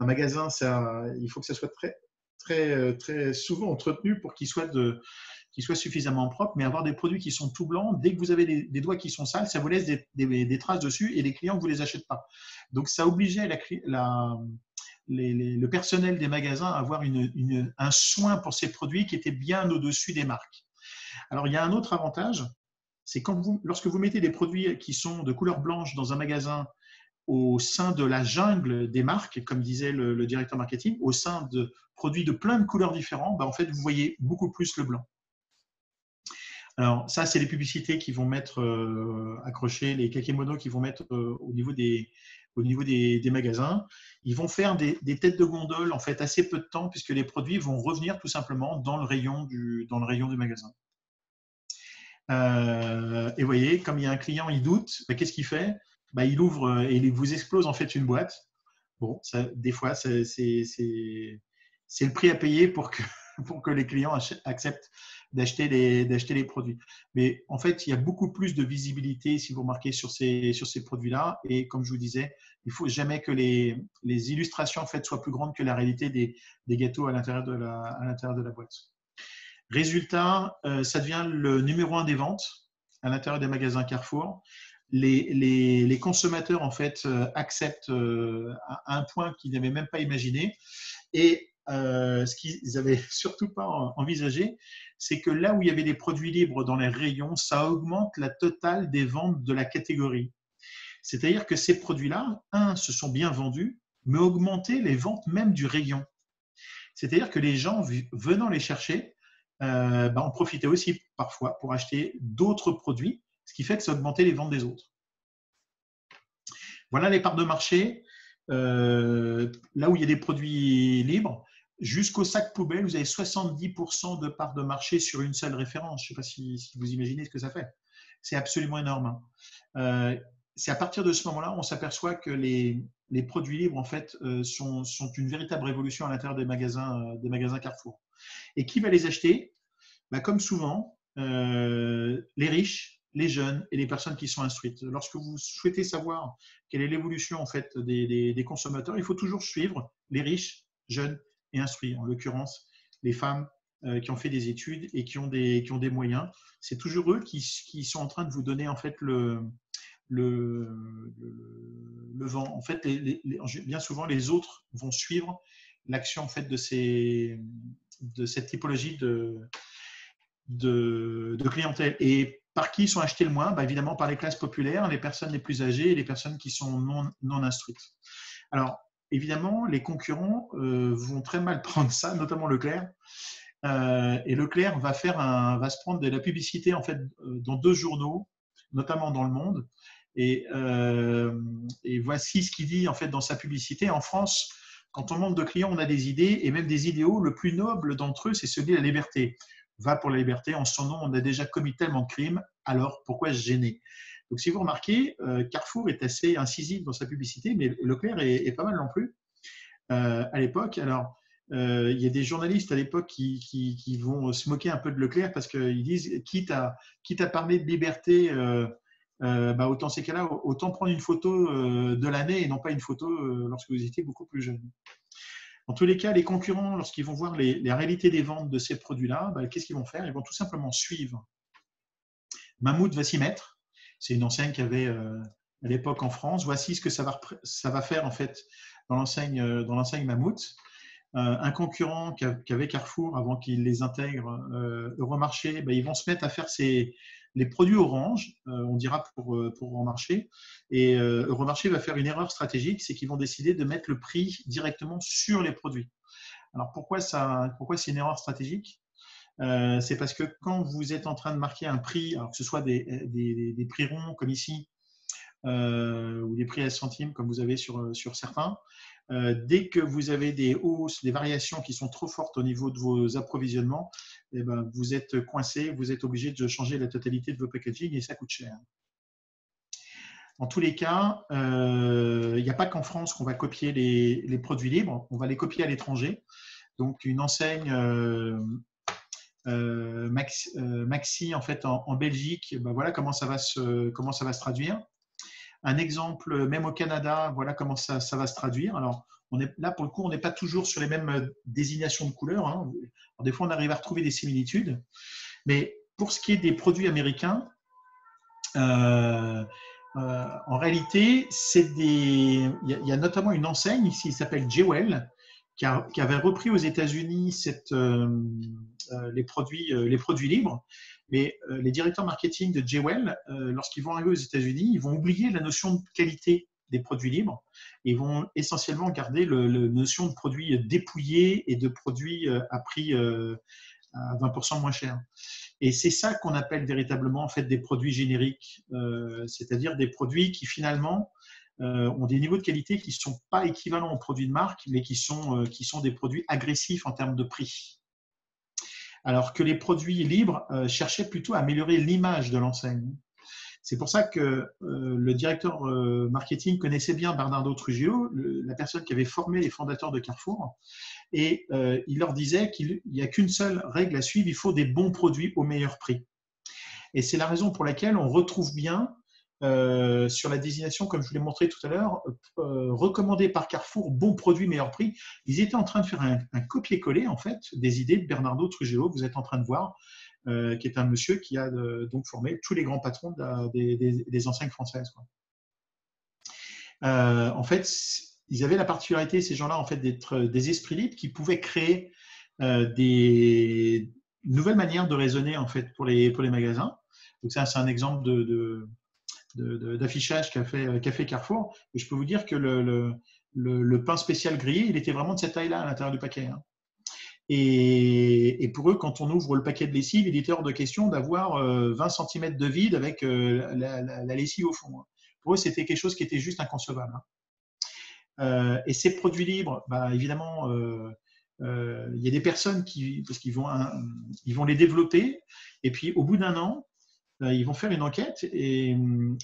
Un magasin, ça, il faut que ça soit très très très souvent entretenu pour qu'il soit suffisamment propre, mais avoir des produits qui sont tout blancs, dès que vous avez des doigts qui sont sales, ça vous laisse des traces dessus et les clients ne vous les achètent pas. Donc ça obligeait le personnel des magasins à avoir un soin pour ces produits qui était bien au-dessus des marques. Alors, il y a un autre avantage, c'est lorsque vous mettez des produits qui sont de couleur blanche dans un magasin au sein de la jungle des marques, comme disait le directeur marketing, au sein de produits de plein de couleurs différentes, ben, en fait, vous voyez beaucoup plus le blanc. Alors, ça, c'est les publicités qui vont mettre accrochées, les kakémonos qui vont mettre au niveau des magasins. Ils vont faire des têtes de gondole en fait assez peu de temps, puisque les produits vont revenir tout simplement dans le rayon du magasin. Et vous voyez, comme il y a un client, il doute, bah, qu'est-ce qu'il fait? Bah, il ouvre et il vous explose en fait une boîte. Bon, ça, des fois, c'est le prix à payer pour que les clients acceptent d'acheter les produits. Mais en fait, il y a beaucoup plus de visibilité, si vous remarquez, sur ces produits-là. Et comme je vous disais, il ne faut jamais que les illustrations en fait, soient plus grandes que la réalité des gâteaux à l'intérieur de la boîte. Résultat, ça devient le numéro 1 des ventes à l'intérieur des magasins Carrefour. Les consommateurs en fait, acceptent à un point qu'ils n'avaient même pas imaginé. Et ce qu'ils n'avaient surtout pas envisagé, c'est que là où il y avait des produits libres dans les rayons, ça augmente la totale des ventes de la catégorie. C'est-à-dire que ces produits-là, se sont bien vendus, mais augmentaient les ventes même du rayon. C'est-à-dire que les gens venant les chercher en profitaient aussi parfois pour acheter d'autres produits, ce qui fait que ça augmentait les ventes des autres. Voilà les parts de marché. Là où il y a des produits libres, jusqu'au sac poubelle, vous avez 70% de parts de marché sur une seule référence. Je ne sais pas si vous imaginez ce que ça fait. C'est absolument énorme. C'est à partir de ce moment-là, on s'aperçoit que les produits libres en fait, sont une véritable révolution à l'intérieur des magasins Carrefour. Et qui va les acheter? Comme souvent, les riches, les jeunes et les personnes qui sont instruites. Lorsque vous souhaitez savoir quelle est l'évolution en fait, des consommateurs, il faut toujours suivre les riches, jeunes et instruits. En l'occurrence, les femmes qui ont fait des études et qui ont des moyens. C'est toujours eux qui sont en train de vous donner en fait, le vent. En fait, bien souvent, les autres vont suivre l'action en fait, de cette typologie de clientèle. Et par qui sont achetés le moins? Évidemment, par les classes populaires, les personnes les plus âgées et les personnes qui sont non instruites. Alors, évidemment, les concurrents vont très mal prendre ça, notamment Leclerc. Et Leclerc va se prendre de la publicité en fait, dans 2 journaux, notamment dans Le Monde. Et voici ce qu'il dit en fait, dans sa publicité. En France, quand on manque de clients, on a des idées et même des idéaux. Le plus noble d'entre eux, c'est celui de la liberté. Va pour la liberté, en son nom, on a déjà commis tellement de crimes, alors pourquoi se gêner? Donc, si vous remarquez, Carrefour est assez incisif dans sa publicité, mais Leclerc est pas mal non plus à l'époque. Alors, il y a des journalistes à l'époque qui vont se moquer un peu de Leclerc parce qu'ils disent, quitte à parler de liberté, autant ces cas-là, autant prendre une photo de l'année et non pas une photo lorsque vous étiez beaucoup plus jeune. En tous les cas, les concurrents, lorsqu'ils vont voir la réalité des ventes de ces produits-là, qu'est-ce qu'ils vont faire? Ils vont tout simplement suivre. Mammouth va s'y mettre. C'est une enseigne qui avait à l'époque en France. Voici ce que ça va faire en fait dans l'enseigne Mammouth. Un concurrent qu'avait Carrefour avant qu'il les intègre Euromarché, ben, ils vont se mettre à faire les produits orange, on dira pour Euromarché. Et Euromarché va faire une erreur stratégique, c'est qu'ils vont décider de mettre le prix directement sur les produits. Alors pourquoi c'est une erreur stratégique? C'est parce que quand vous êtes en train de marquer un prix, alors que ce soit des prix ronds comme ici, ou des prix à centimes comme vous avez sur certains, dès que vous avez des hausses, des variations qui sont trop fortes au niveau de vos approvisionnements, eh ben, vous êtes coincé, vous êtes obligé de changer la totalité de vos packaging et ça coûte cher. En tous les cas, il n'y a pas qu'en France qu'on va copier les produits libres, on va les copier à l'étranger. Donc, une enseigne Maxi en fait en Belgique, ben, voilà comment ça va se traduire. Un exemple, même au Canada, voilà comment ça va se traduire. Alors, on est, là, pour le coup, on n'est pas toujours sur les mêmes désignations de couleurs. Hein. Alors, des fois, on arrive à retrouver des similitudes. Mais pour ce qui est des produits américains, en réalité, il y a notamment une enseigne ici qui s'appelle Jewel, qui avait repris aux États-Unis les produits libres. Mais les directeurs marketing de Jewel, lorsqu'ils vont arriver aux États-Unis, ils vont oublier la notion de qualité des produits libres et vont essentiellement garder la notion de produits dépouillés et de produits à prix à 20% moins cher. Et c'est ça qu'on appelle véritablement en fait, des produits génériques, c'est-à-dire des produits qui finalement ont des niveaux de qualité qui ne sont pas équivalents aux produits de marque, mais qui sont des produits agressifs en termes de prix. Alors que les produits libres cherchaient plutôt à améliorer l'image de l'enseigne. C'est pour ça que le directeur marketing connaissait bien Bernardo Trujillo, la personne qui avait formé les fondateurs de Carrefour, et il leur disait qu'il n'y a qu'une seule règle à suivre, il faut des bons produits au meilleur prix. Et c'est la raison pour laquelle on retrouve bien sur la désignation, comme je vous l'ai montré tout à l'heure, recommandée par Carrefour, bon produit, meilleur prix. Ils étaient en train de faire un copier-coller en fait, des idées de Bernardo Trujillo, vous êtes en train de voir, qui est un monsieur qui a donc formé tous les grands patrons des enseignes françaises. Quoi. En fait, ils avaient la particularité, ces gens-là, en fait, d'être des esprits libres qui pouvaient créer des nouvelles manières de raisonner en fait, pour les magasins. Donc ça, c'est un exemple d'affichage qu'a fait Carrefour. Et je peux vous dire que le pain spécial grillé, il était vraiment de cette taille-là à l'intérieur du paquet. Hein. Et pour eux, quand on ouvre le paquet de lessive, il était hors de question d'avoir 20 cm de vide avec la lessive au fond. Hein. Pour eux, c'était quelque chose qui était juste inconcevable. Hein. Et ces produits libres, bah, évidemment, il y a des personnes qui vont les développer. Et puis, au bout d'un an, ils vont faire une enquête et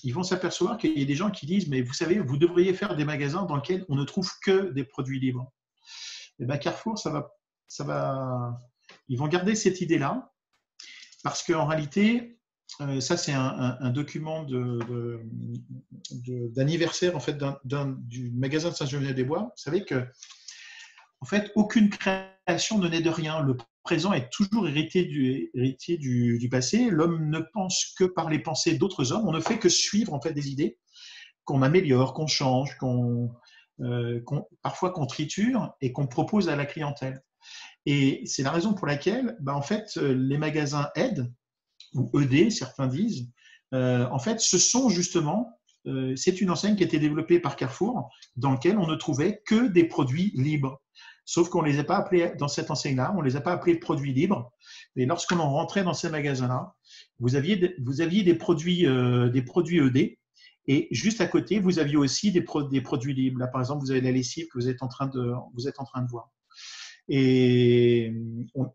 ils vont s'apercevoir qu'il y a des gens qui disent « Mais vous savez, vous devriez faire des magasins dans lesquels on ne trouve que des produits libres. » Et bien Carrefour, ils vont garder cette idée-là parce qu'en réalité, ça c'est un document d'anniversaire en fait, du magasin de Saint-Genis-des-Bois. Vous savez que en fait, aucune création ne naît de rien. Le présent est toujours héritier du passé. L'homme ne pense que par les pensées d'autres hommes. On ne fait que suivre en fait, des idées qu'on améliore, qu'on change, parfois qu'on triture et qu'on propose à la clientèle. Et c'est la raison pour laquelle ben, en fait, les magasins ED, ou ED, certains disent, en fait, ce sont justement… c'est une enseigne qui a été développée par Carrefour dans laquelle on ne trouvait que des produits libres. Sauf qu'on ne les a pas appelés dans cette enseigne-là, on ne les a pas appelés produits libres. Et lorsqu'on en rentrait dans ces magasins-là, vous aviez des produits ED et juste à côté, vous aviez aussi des produits libres. Là, par exemple, vous avez la lessive que vous êtes en train de voir. Et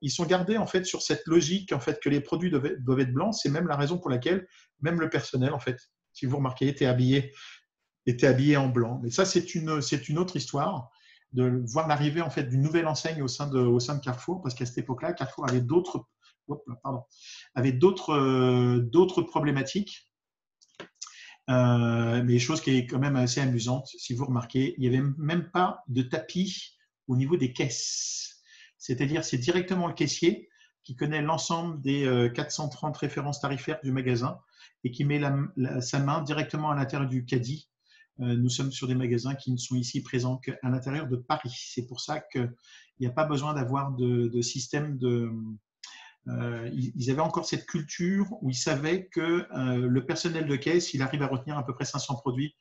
ils sont gardés en fait sur cette logique en fait que les produits doivent être blancs. C'est même la raison pour laquelle même le personnel en fait, si vous remarquez, était habillé en blanc. Mais ça, c'est une autre histoire de voir l'arrivée en fait d'une nouvelle enseigne au sein de Carrefour, parce qu'à cette époque-là, Carrefour avait d'autres problématiques, mais chose qui est quand même assez amusante. Si vous remarquez, il n'y avait même pas de tapis au niveau des caisses. C'est-à-dire, c'est directement le caissier qui connaît l'ensemble des 430 références tarifaires du magasin et qui met sa main directement à l'intérieur du caddie. Nous sommes sur des magasins qui ne sont ici présents qu'à l'intérieur de Paris. C'est pour ça qu'il n'y a pas besoin d'avoir de système de… Ils avaient encore cette culture où ils savaient que le personnel de caisse, il arrive à retenir à peu près 500 produits,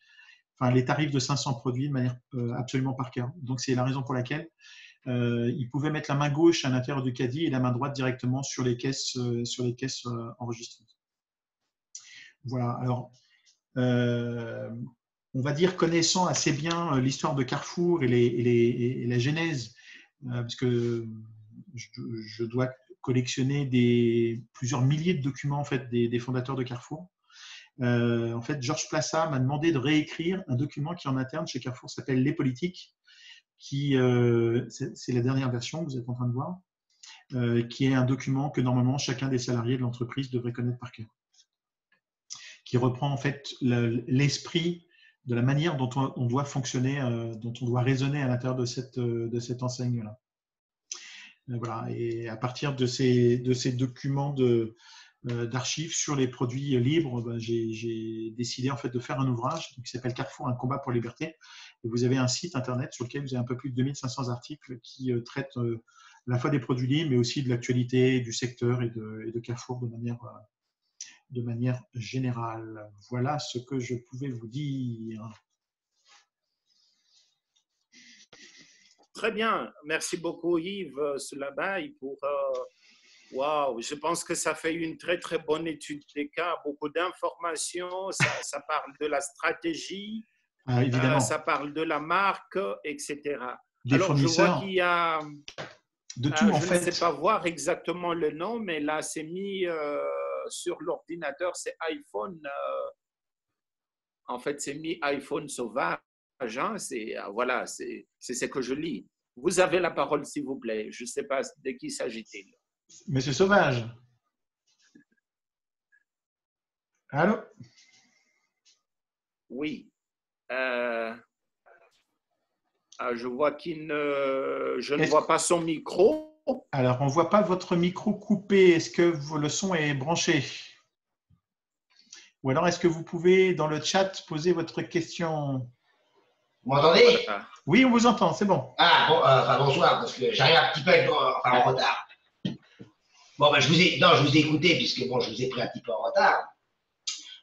enfin les tarifs de 500 produits de manière absolument par cœur. Donc, c'est la raison pour laquelle ils pouvaient mettre la main gauche à l'intérieur du caddie et la main droite directement sur les caisses enregistrées. Voilà, alors… on va dire, connaissant assez bien l'histoire de Carrefour et la genèse, parce que je dois collectionner plusieurs milliers de documents en fait, des fondateurs de Carrefour. En fait, Georges Plassat m'a demandé de réécrire un document qui en interne chez Carrefour s'appelle « Les politiques », qui c'est la dernière version que vous êtes en train de voir, qui est un document que normalement chacun des salariés de l'entreprise devrait connaître par cœur, qui reprend en fait l'esprit de la manière dont on doit fonctionner, dont on doit raisonner à l'intérieur de cette enseigne-là. Voilà. Et à partir de ces documents d'archives sur les produits libres, ben, j'ai décidé en fait de faire un ouvrage qui s'appelle Carrefour, un combat pour liberté. Et vous avez un site internet sur lequel vous avez un peu plus de 2500 articles qui traitent à la fois des produits libres, mais aussi de l'actualité, du secteur et de Carrefour de manière générale. Voilà ce que je pouvais vous dire. Très bien. Merci beaucoup Yves Soulabaïl pour… Wow, je pense que ça fait une très très bonne étude des cas. Beaucoup d'informations, ça parle de la stratégie, ça parle de la marque, etc. Alors je vois qu'il y a… De tout, en fait. Je ne sais pas voir exactement le nom, mais là c'est mis… sur l'ordinateur, c'est iPhone. En fait, c'est mis iPhone sauvage. Hein, voilà, c'est ce que je lis. Vous avez la parole, s'il vous plaît. Je ne sais pas de qui s'agit-il. Monsieur Sauvage. Allô? Oui. Je vois qu'il ne… Je ne vois pas son micro. Alors, on ne voit pas votre micro coupé. Est-ce que le son est branché? Ou alors, est-ce que vous pouvez, dans le chat, poser votre question? Vous m'entendez? Oui, on vous entend, c'est bon. Ah, bon, enfin, bonsoir, parce que j'arrive un petit peu en retard. Bon, ben, je vous ai écouté, puisque bon, je vous ai pris un petit peu en retard.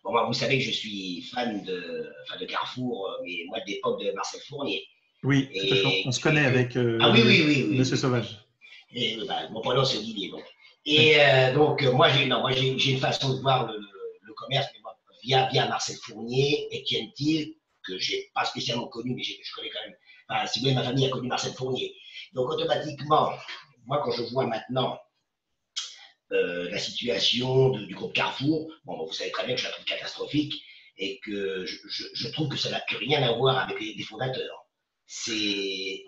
Bon, ben, vous savez que je suis fan de Carrefour, mais moi, de l'époque de Marcel Fournier. Oui, tout à fait. On se connaît avec Monsieur Sauvage. Et, bah, mon prénom c'est Didier. Donc. Et donc, moi j'ai une façon de voir le commerce mais moi, via Marcel Fournier, Étienne Thiel, que je n'ai pas spécialement connu, mais je connais quand même. Enfin, si vous voulez, ma famille a connu Marcel Fournier. Donc, automatiquement, moi quand je vois maintenant la situation du groupe Carrefour, bon, vous savez très bien que je la trouve catastrophique et que je trouve que ça n'a plus rien à voir avec les fondateurs. C'est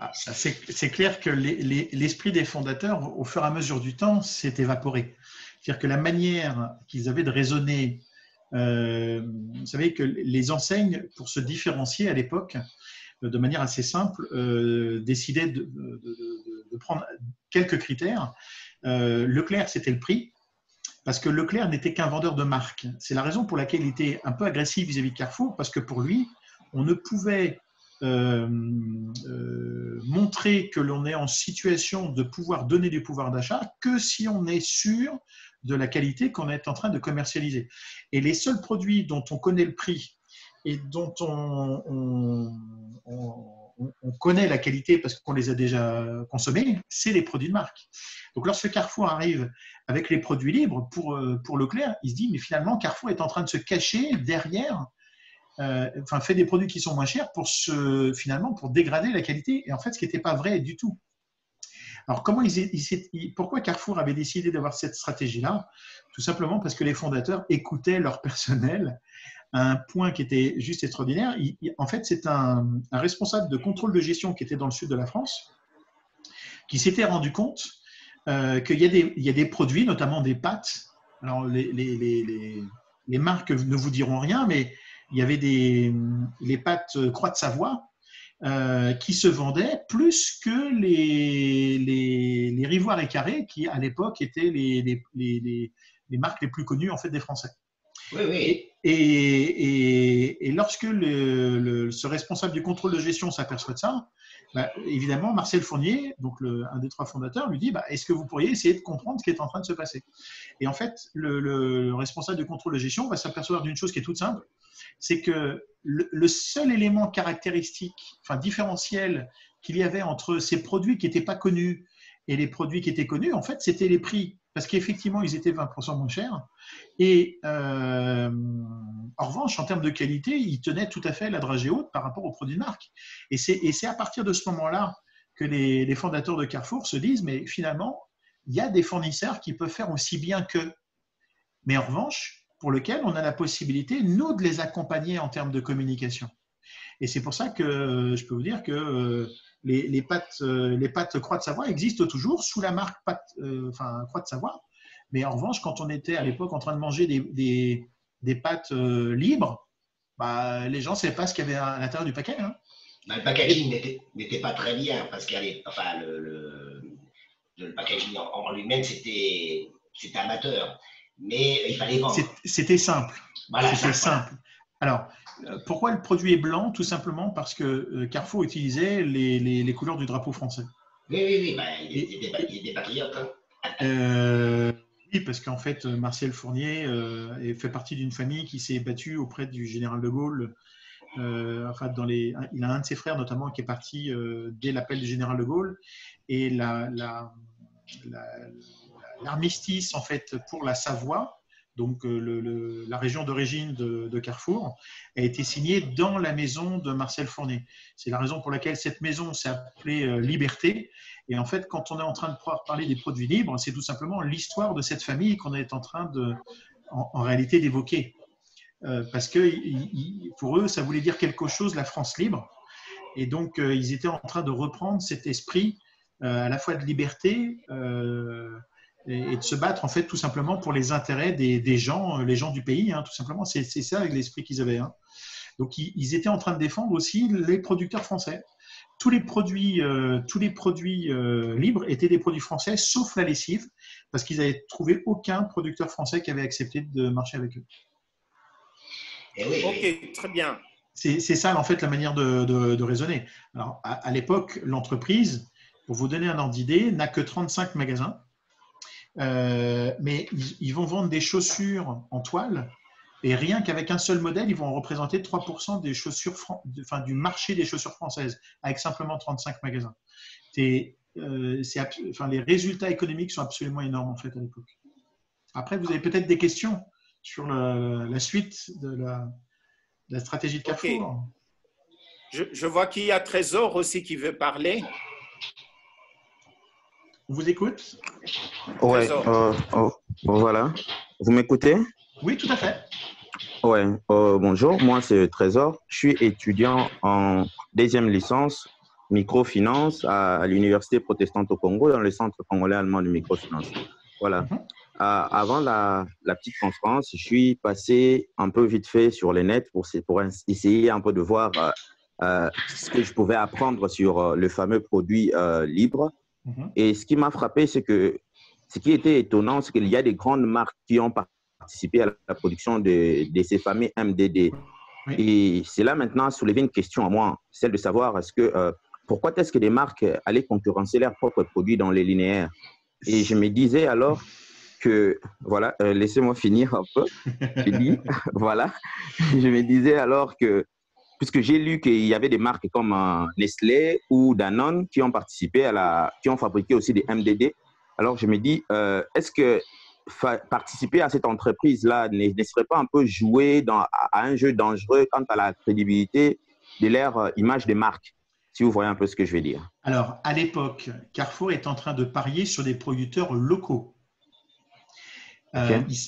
clair que l'esprit des fondateurs, au fur et à mesure du temps, s'est évaporé. C'est-à-dire que la manière qu'ils avaient de raisonner, vous savez que les enseignes, pour se différencier à l'époque, de manière assez simple, décidaient de prendre quelques critères. Leclerc, c'était le prix, parce que Leclerc n'était qu'un vendeur de marque. C'est la raison pour laquelle il était un peu agressif vis-à-vis de Carrefour, parce que pour lui, on ne pouvait… montrer que l'on est en situation de pouvoir donner du pouvoir d'achat que si on est sûr de la qualité qu'on est en train de commercialiser. Et les seuls produits dont on connaît le prix et dont on connaît la qualité parce qu'on les a déjà consommés, c'est les produits de marque. Donc lorsque Carrefour arrive avec les produits libres, pour Leclerc, il se dit mais finalement Carrefour est en train de se cacher derrière. Enfin, fait des produits qui sont moins chers pour dégrader la qualité. Et en fait, ce qui n'était pas vrai du tout. Alors, pourquoi Carrefour avait décidé d'avoir cette stratégie-là? Tout simplement parce que les fondateurs écoutaient leur personnel à un point qui était juste extraordinaire. En fait, c'est un responsable de contrôle de gestion qui était dans le sud de la France qui s'était rendu compte qu'il y a des produits, notamment des pâtes. Alors, les marques ne vous diront rien, mais il y avait les pâtes Croix de Savoie qui se vendaient plus que les Rivoirs et Carrés qui, à l'époque, étaient les marques les plus connues en fait, des Français. Oui, oui. Et lorsque ce responsable du contrôle de gestion s'aperçoit de ça, bah, évidemment, Marcel Fournier, donc un des trois fondateurs, lui dit bah, « Est-ce que vous pourriez essayer de comprendre ce qui est en train de se passer ?» Et en fait, le responsable du contrôle de gestion va s'apercevoir d'une chose qui est toute simple, c'est que le seul élément caractéristique, enfin différentiel qu'il y avait entre ces produits qui n'étaient pas connus et les produits qui étaient connus, en fait, c'était les prix. Parce qu'effectivement, ils étaient 20% moins chers. Et en revanche, en termes de qualité, ils tenaient tout à fait la dragée haute par rapport aux produits de marque. Et c'est à partir de ce moment-là que les fondateurs de Carrefour se disent, mais finalement, il y a des fournisseurs qui peuvent faire aussi bien qu'eux. Mais en revanche, pour lesquels on a la possibilité, nous, de les accompagner en termes de communication. Et c'est pour ça que je peux vous dire que... Les pâtes Croix de Savoie existent toujours sous la marque Croix de Savoie. Mais en revanche, quand on était à l'époque en train de manger des pâtes libres, bah, les gens ne savaient pas ce qu'il y avait à l'intérieur du paquet. Hein. Bah, le packaging n'était pas très bien parce que le packaging en lui-même, c'était amateur. Mais il fallait vendre. C'était simple. Voilà, c'était simple. Alors, pourquoi le produit est blanc? Tout simplement parce que Carrefour utilisait les couleurs du drapeau français. Oui, oui, oui, bah, il est des patriotes. Hein. Oui, parce qu'en fait, Marcel Fournier fait partie d'une famille qui s'est battue auprès du général de Gaulle. Enfin, il a un de ses frères notamment qui est parti dès l'appel du général de Gaulle. Et l'armistice, en fait, pour la Savoie, donc la région d'origine de Carrefour, a été signée dans la maison de Marcel Fournier. C'est la raison pour laquelle cette maison s'est appelée Liberté. Et en fait, quand on est en train de parler des produits libres, c'est tout simplement l'histoire de cette famille qu'on est en train en réalité d'évoquer. Parce que pour eux, ça voulait dire quelque chose, la France libre. Et donc, ils étaient en train de reprendre cet esprit à la fois de liberté, et de se battre en fait tout simplement pour les intérêts des gens, les gens du pays, hein, tout simplement. C'est ça l'esprit qu'ils avaient. Hein. Donc ils étaient en train de défendre aussi les producteurs français. Tous les produits libres étaient des produits français, sauf la lessive, parce qu'ils n'avaient trouvé aucun producteur français qui avait accepté de marcher avec eux. Ok, très bien. C'est ça en fait la manière de raisonner. Alors à l'époque, l'entreprise, pour vous donner un ordre d'idée, n'a que 35 magasins. Mais ils vont vendre des chaussures en toile et rien qu'avec un seul modèle, ils vont représenter 3% des chaussures du marché des chaussures françaises avec simplement 35 magasins. Les résultats économiques sont absolument énormes en fait à l'époque. Après, vous avez peut-être des questions sur la suite de la stratégie de Carrefour. Okay. Je vois qu'il y a Trésor aussi qui veut parler. On vous écoute? Oui, voilà. Vous m'écoutez? Oui, tout à fait. Oui, bonjour, moi c'est Trésor. Je suis étudiant en deuxième licence microfinance à l'Université protestante au Congo, dans le centre congolais allemand de microfinance. Voilà. Avant la petite conférence, je suis passé un peu vite fait sur les nets pour essayer un peu de voir ce que je pouvais apprendre sur le fameux produit libre. Et ce qui m'a frappé, c'est que ce qui était étonnant, c'est qu'il y a des grandes marques qui ont participé à la production de ces fameux MDD. Oui. Et cela maintenant soulevait une question à moi, celle de savoir pourquoi est-ce que des marques allaient concurrencer leurs propres produits dans les linéaires. Et je me disais alors que, voilà, laissez-moi finir un peu, voilà, je me disais alors que, puisque j'ai lu qu'il y avait des marques comme Nestlé ou Danone qui ont participé qui ont fabriqué aussi des MDD. Alors je me dis, est-ce que participer à cette entreprise-là ne serait pas un peu jouer à un jeu dangereux quant à la crédibilité de leur image des marques, si vous voyez un peu ce que je vais dire. Alors, à l'époque, Carrefour est en train de parier sur des producteurs locaux.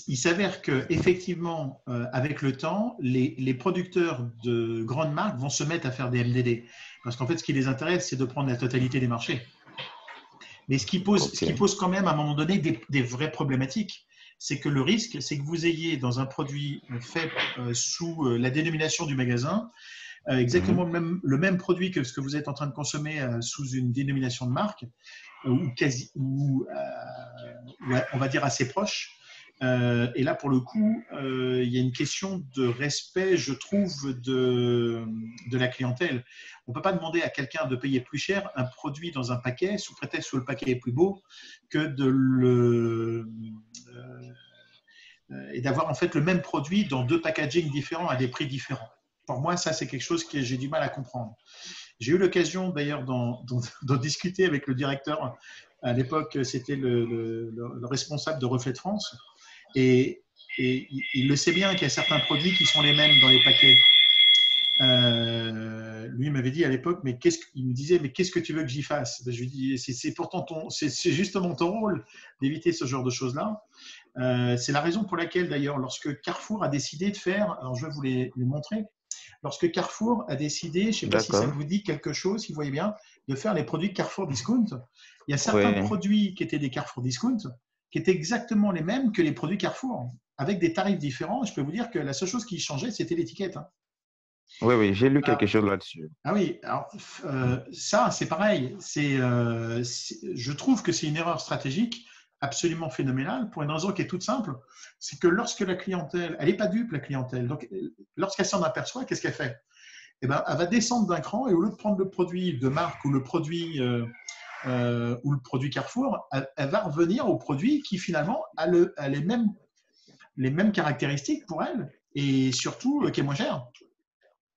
Il s'avère qu'effectivement, avec le temps, les producteurs de grandes marques vont se mettre à faire des MDD. Parce qu'en fait, ce qui les intéresse, c'est de prendre la totalité des marchés. Mais ce qui pose quand même, à un moment donné, des vraies problématiques, c'est que le risque, c'est que vous ayez dans un produit fait sous la dénomination du magasin, exactement le même produit que ce que vous êtes en train de consommer sous une dénomination de marque, ou on va dire assez proche. Et là, pour le coup, il y a une question de respect, je trouve, de la clientèle. On ne peut pas demander à quelqu'un de payer plus cher un produit dans un paquet sous prétexte que le paquet est plus beau que de le... et d'avoir en fait le même produit dans deux packagings différents à des prix différents. Pour moi, ça, c'est quelque chose que j'ai du mal à comprendre. J'ai eu l'occasion d'ailleurs d'en discuter avec le directeur. À l'époque, c'était le responsable de Reflet de France. Et il le sait bien qu'il y a certains produits qui sont les mêmes dans les paquets. Lui m'avait dit à l'époque, mais il me disait, mais qu'est-ce que tu veux que j'y fasse? Je lui dis, c'est pourtant c'est justement ton rôle d'éviter ce genre de choses-là. C'est la raison pour laquelle, d'ailleurs, lorsque Carrefour a décidé de faire, alors je vais vous les montrer, lorsque Carrefour a décidé, je ne sais pas si ça vous dit quelque chose, si vous voyez bien, de faire les produits Carrefour Discount, il y a certains produits qui étaient des Carrefour Discount, qui étaient exactement les mêmes que les produits Carrefour, avec des tarifs différents. Je peux vous dire que la seule chose qui changeait, c'était l'étiquette. Oui, oui, j'ai lu quelque chose là-dessus. Ah oui, alors ça, c'est pareil. Je trouve que c'est une erreur stratégique absolument phénoménale pour une raison qui est toute simple. C'est que lorsque la clientèle, elle n'est pas dupe, la clientèle. Donc, lorsqu'elle s'en aperçoit, qu'est-ce qu'elle fait? Eh ben, elle va descendre d'un cran et au lieu de prendre le produit de marque ou le produit Carrefour, elle va revenir au produit qui finalement a les mêmes caractéristiques pour elle et surtout qui est moins cher.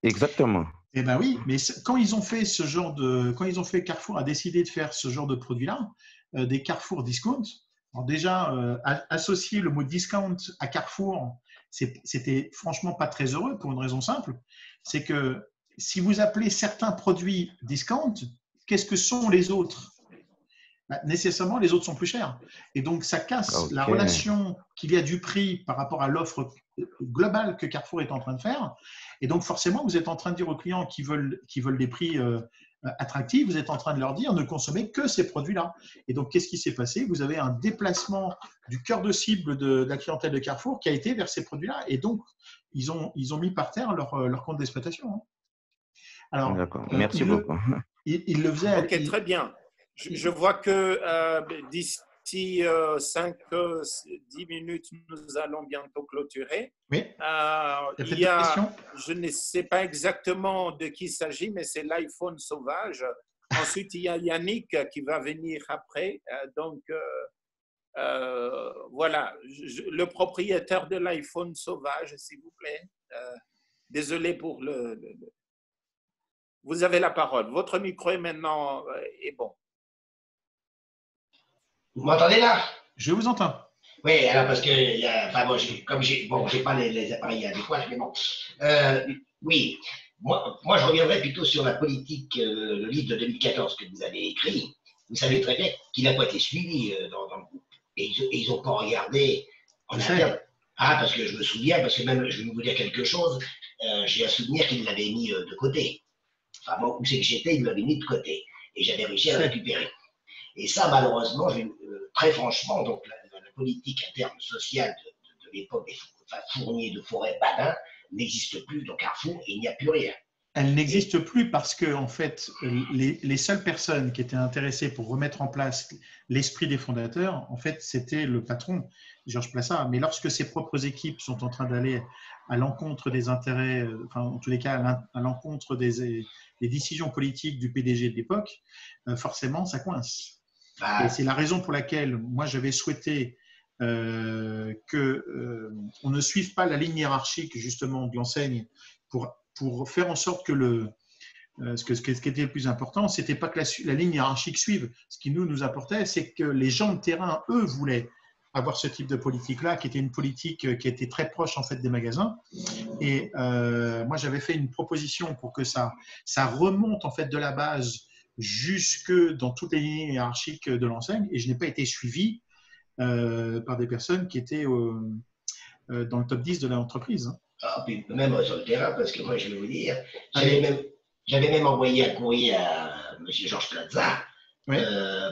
Exactement. Eh bien oui, mais quand ils ont fait ce genre de, quand ils ont fait Carrefour a décidé de faire ce genre de produit-là, des Carrefour Discount. Alors déjà associer le mot discount à Carrefour, c'était franchement pas très heureux pour une raison simple, c'est que si vous appelez certains produits discount, qu'est-ce que sont les autres? Ben, nécessairement, les autres sont plus chers. Et donc, ça casse la relation qu'il y a du prix par rapport à l'offre globale que Carrefour est en train de faire. Et donc, forcément, vous êtes en train de dire aux clients qui veulent des prix attractifs, vous êtes en train de leur dire ne consommez que ces produits-là. Et donc, qu'est-ce qui s'est passé? Vous avez un déplacement du cœur de cible de la clientèle de Carrefour qui a été vers ces produits-là. Et donc, ils ont mis par terre leur compte d'exploitation. Alors, merci beaucoup. Il le faisait… Ok, très bien. Je vois que d'ici 5-10 minutes, nous allons bientôt clôturer. Oui. Je ne sais pas exactement de qui il s'agit, mais c'est l'iPhone sauvage. Ensuite, il y a Yannick qui va venir après. Donc, voilà, le propriétaire de l'iPhone sauvage, s'il vous plaît. Désolé pour le Vous avez la parole. Votre micro est maintenant bon. Vous m'entendez là? Je vous entends. Oui, alors parce que, moi, comme j'ai pas les appareils adéquats, mais bon. Oui, moi, je reviendrai plutôt sur la politique, le livre de 2014 que vous avez écrit. Vous savez très bien qu'il n'a pas été suivi dans le groupe. Et ils n'ont pas regardé en interne. Ah, parce que je me souviens, parce que même, je vais vous dire quelque chose, j'ai un souvenir qu'ils l'avaient mis de côté. Enfin, moi, où c'est que j'étais, ils l'avaient mis de côté. Et j'avais réussi à le récupérer. Et ça, malheureusement, très franchement, donc la politique interne sociale de l'époque, enfin, Fournier, de Forêt, Badin, n'existe plus dans Carrefour et il n'y a plus rien. Elle n'existe plus parce que, en fait, les seules personnes qui étaient intéressées pour remettre en place l'esprit des fondateurs, en fait, c'était le patron, Georges Plassat. Mais lorsque ses propres équipes sont en train d'aller à l'encontre des intérêts, enfin, en tous les cas, à l'encontre des décisions politiques du PDG de l'époque, forcément, ça coince. Et c'est la raison pour laquelle moi j'avais souhaité qu'on ne suive pas la ligne hiérarchique justement de l'enseigne pour faire en sorte que ce qui était le plus important, c'était pas que la ligne hiérarchique suive. Ce qui nous importait, c'est que les gens de terrain, eux, voulaient avoir ce type de politique-là, qui était une politique qui était très proche en fait des magasins. Et moi j'avais fait une proposition pour que ça remonte en fait de la base jusque dans toutes les lignes hiérarchiques de l'enseigne, et je n'ai pas été suivi par des personnes qui étaient dans le top 10 de l'entreprise. Ah, puis même sur le terrain, parce que moi, je vais vous dire, j'avais même envoyé un courrier à M. Georges Plassat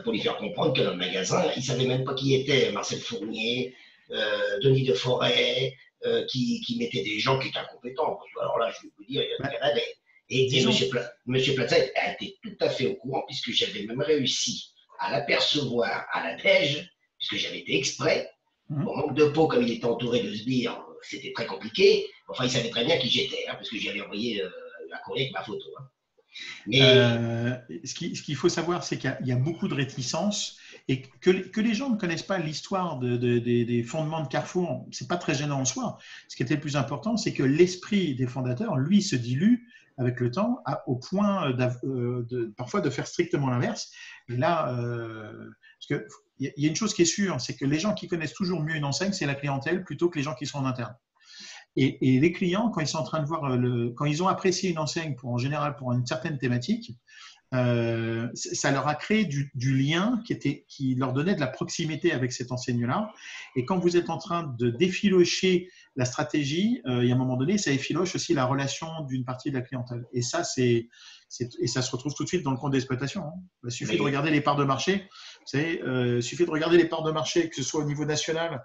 pour lui faire comprendre que dans le magasin, il ne savait même pas qui était Marcel Fournier, Denis Defforey, qui mettait des gens qui étaient incompétents. Alors là, je vais vous dire, il y en avait. Et M. Plassat a été tout à fait au courant, puisque j'avais même réussi à l'apercevoir à la Dège, puisque j'avais été exprès, Bon, manque de peau, comme il était entouré de sbires, c'était très compliqué. Enfin, il savait très bien qui j'étais, hein, parce que j'avais envoyé la courrier avec ma photo. Hein. Mais... ce qu'il faut savoir, c'est qu'il y a beaucoup de réticences et que les gens ne connaissent pas l'histoire des fondements de Carrefour. Ce n'est pas très gênant en soi. Ce qui était le plus important, c'est que l'esprit des fondateurs, lui, se dilue avec le temps au point parfois de faire strictement l'inverse. Là, parce que il y a une chose qui est sûre, c'est que les gens qui connaissent toujours mieux une enseigne, c'est la clientèle plutôt que les gens qui sont en interne. Et les clients, quand ils sont en train de voir, quand ils ont apprécié une enseigne en général pour une certaine thématique, ça leur a créé du lien qui leur donnait de la proximité avec cette enseigne-là. Et quand vous êtes en train de défilocher la stratégie, il y a un moment donné, ça effiloche aussi la relation d'une partie de la clientèle. Et ça, et ça se retrouve tout de suite dans le compte d'exploitation. Hein. Il suffit de regarder les parts de marché. Vous savez, il suffit de regarder les parts de marché, que ce soit au niveau national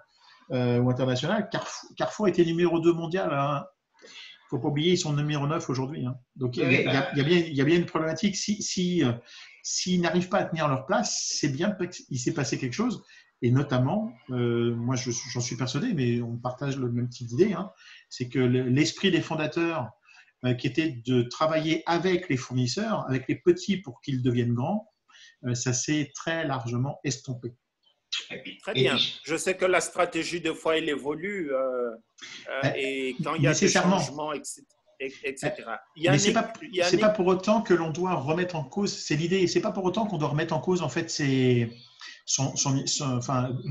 ou international. Carrefour était numéro 2 mondial. Hein. Il ne faut pas oublier, ils sont numéro 9 aujourd'hui. Hein. Donc, il y a bien une problématique. S'ils n'arrivent pas à tenir leur place, c'est bien qu'il s'est passé quelque chose. Et notamment, moi, j'en suis persuadé, mais on partage le même type d'idée, hein, c'est que l'esprit des fondateurs qui était de travailler avec les fournisseurs, avec les petits pour qu'ils deviennent grands, ça s'est très largement estompé. Très bien. Je sais que la stratégie, des fois, elle évolue et quand il y a des changements, etc. C'est pas pour autant que l'on doit remettre en cause, c'est l'idée, c'est pas pour autant qu'on doit remettre en cause, en fait,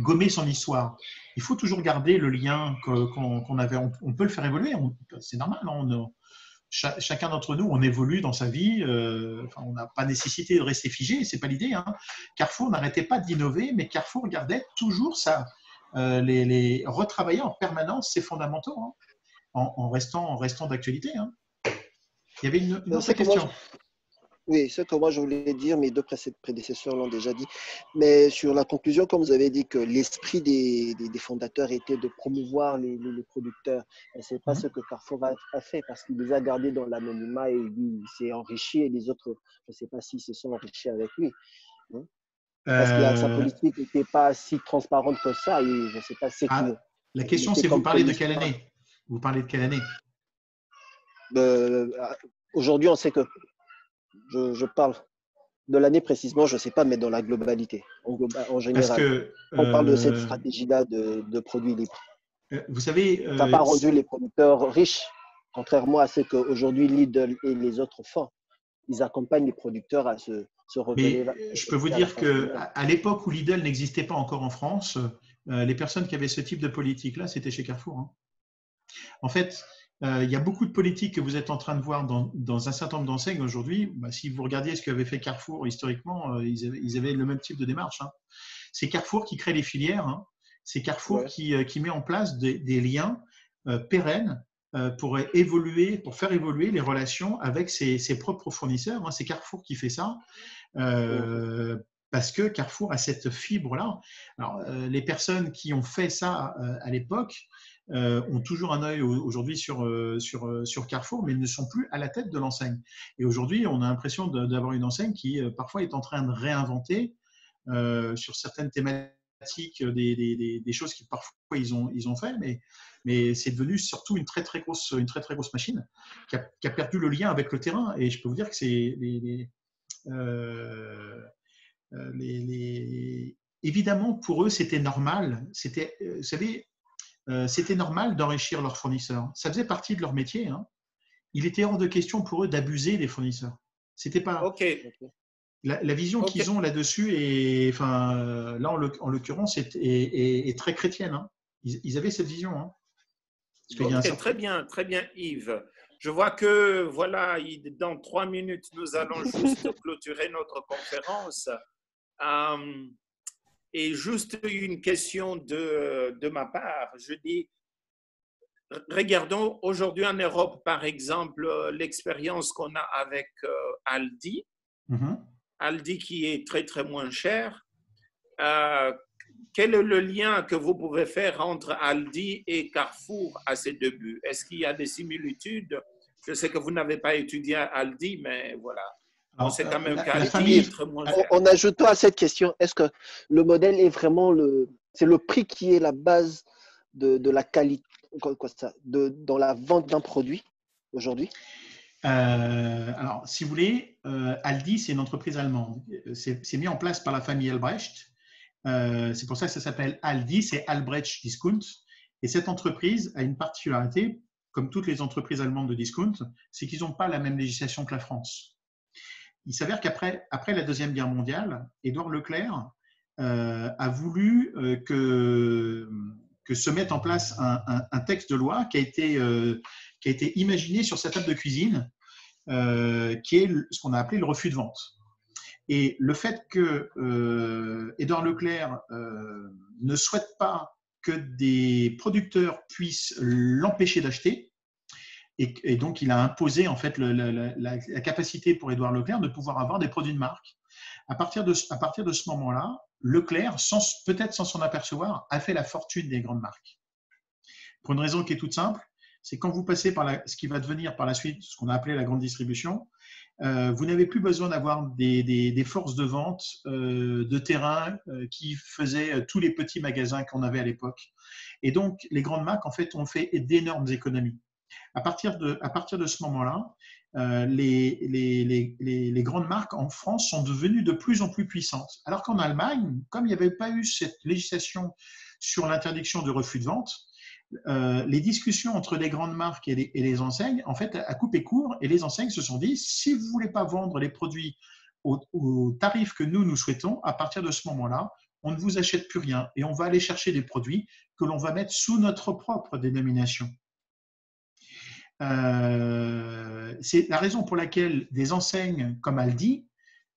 gommer son histoire. Il faut toujours garder le lien qu'on avait. On peut le faire évoluer, c'est normal. Chacun d'entre nous, on évolue dans sa vie. On n'a pas nécessité de rester figé, c'est pas l'idée. Hein. Carrefour n'arrêtait pas d'innover, mais Carrefour gardait toujours ça, retravailler en permanence ses fondamentaux, hein, en restant d'actualité. Hein. Il y avait une autre question. Oui, ce que moi je voulais dire, mes deux prédécesseurs l'ont déjà dit. Mais sur la conclusion, comme vous avez dit que l'esprit des fondateurs était de promouvoir les producteurs, ce n'est pas ce que Carrefour a fait parce qu'il les a gardés dans l'anonymat et lui s'est enrichi et les autres, je ne sais pas s'ils se sont enrichis avec lui. Parce que sa politique n'était pas si transparente que ça. Et je sais pas la question, c'est vous parlez de quelle année? Aujourd'hui, on sait que… Je parle de l'année précisément, je ne sais pas, mais dans la globalité, en général. Parce que, on parle de cette stratégie-là de produits libres. Vous savez… ça n'a pas rendu les producteurs riches, contrairement à ce qu'aujourd'hui Lidl et les autres font. Ils accompagnent les producteurs à se rebeller. Je peux vous dire qu'à l'époque où Lidl n'existait pas encore en France, les personnes qui avaient ce type de politique-là, c'était chez Carrefour. Hein. En fait… il y a beaucoup de politiques que vous êtes en train de voir dans un certain nombre d'enseignes aujourd'hui. Bah, si vous regardiez ce qu'avait fait Carrefour historiquement, ils avaient le même type de démarche. Hein. C'est Carrefour qui crée les filières. Hein. C'est Carrefour qui met en place des liens pérennes pour faire évoluer les relations avec ses propres fournisseurs. Hein. C'est Carrefour qui fait ça. Parce que Carrefour a cette fibre-là. Alors, les personnes qui ont fait ça à l'époque… ont toujours un œil aujourd'hui sur Carrefour, mais ne sont plus à la tête de l'enseigne. Et aujourd'hui, on a l'impression d'avoir une enseigne qui, parfois, est en train de réinventer sur certaines thématiques des choses qui, parfois, ils ont fait, mais c'est devenu surtout une très, très grosse machine qui a perdu le lien avec le terrain. Et je peux vous dire que c'est évidemment, pour eux, c'était normal. Vous savez… c'était normal d'enrichir leurs fournisseurs. Ça faisait partie de leur métier. Hein. Il était hors de question pour eux d'abuser des fournisseurs. C'était pas… La vision qu'ils ont là-dessus, là, en l'occurrence, est très chrétienne. Hein. Ils avaient cette vision. Hein. Très bien, Yves. Je vois que, voilà, dans 3 minutes, nous allons juste clôturer notre conférence. Et juste une question de ma part, je dis, regardons aujourd'hui en Europe, par exemple, l'expérience qu'on a avec Aldi. Aldi qui est très, très moins cher. Quel est le lien que vous pouvez faire entre Aldi et Carrefour à ses débuts? Est-ce qu'il y a des similitudes? Je sais que vous n'avez pas étudié Aldi, mais voilà. C'est quand même en ajoutant à cette question, est-ce que le modèle est vraiment le, c'est le prix qui est la base de la qualité dans la vente d'un produit aujourd'hui? Alors, si vous voulez, Aldi, c'est une entreprise allemande. C'est mis en place par la famille Albrecht. C'est pour ça que ça s'appelle Aldi, c'est Albrecht Discount. Et cette entreprise a une particularité, comme toutes les entreprises allemandes de discount, c'est qu'ils n'ont pas la même législation que la France. Il s'avère qu'après la Deuxième Guerre mondiale, Édouard Leclerc a voulu que se mette en place un texte de loi qui a été imaginé sur sa table de cuisine, qui est ce qu'on a appelé le refus de vente. Et le fait que Édouard Leclerc ne souhaite pas que des producteurs puissent l'empêcher d'acheter, et donc il a imposé en fait la capacité pour Édouard Leclerc de pouvoir avoir des produits de marque. À partir de ce moment-là, Leclerc, peut-être sans s'en apercevoir, a fait la fortune des grandes marques. Pour une raison qui est toute simple, c'est quand vous passez par ce qui va devenir par la suite ce qu'on a appelé la grande distribution, vous n'avez plus besoin d'avoir des forces de vente de terrain qui faisaient tous les petits magasins qu'on avait à l'époque. Et donc, les grandes marques, en fait, ont fait d'énormes économies. À partir de ce moment-là, les grandes marques en France sont devenues de plus en plus puissantes. Alors qu'en Allemagne, comme il n'y avait pas eu cette législation sur l'interdiction de refus de vente, les discussions entre les grandes marques et les enseignes, en fait, à couper court, et les enseignes se sont dit, si vous ne voulez pas vendre les produits au tarif que nous souhaitons, à partir de ce moment-là, on ne vous achète plus rien et on va aller chercher des produits que l'on va mettre sous notre propre dénomination. C'est la raison pour laquelle des enseignes comme Aldi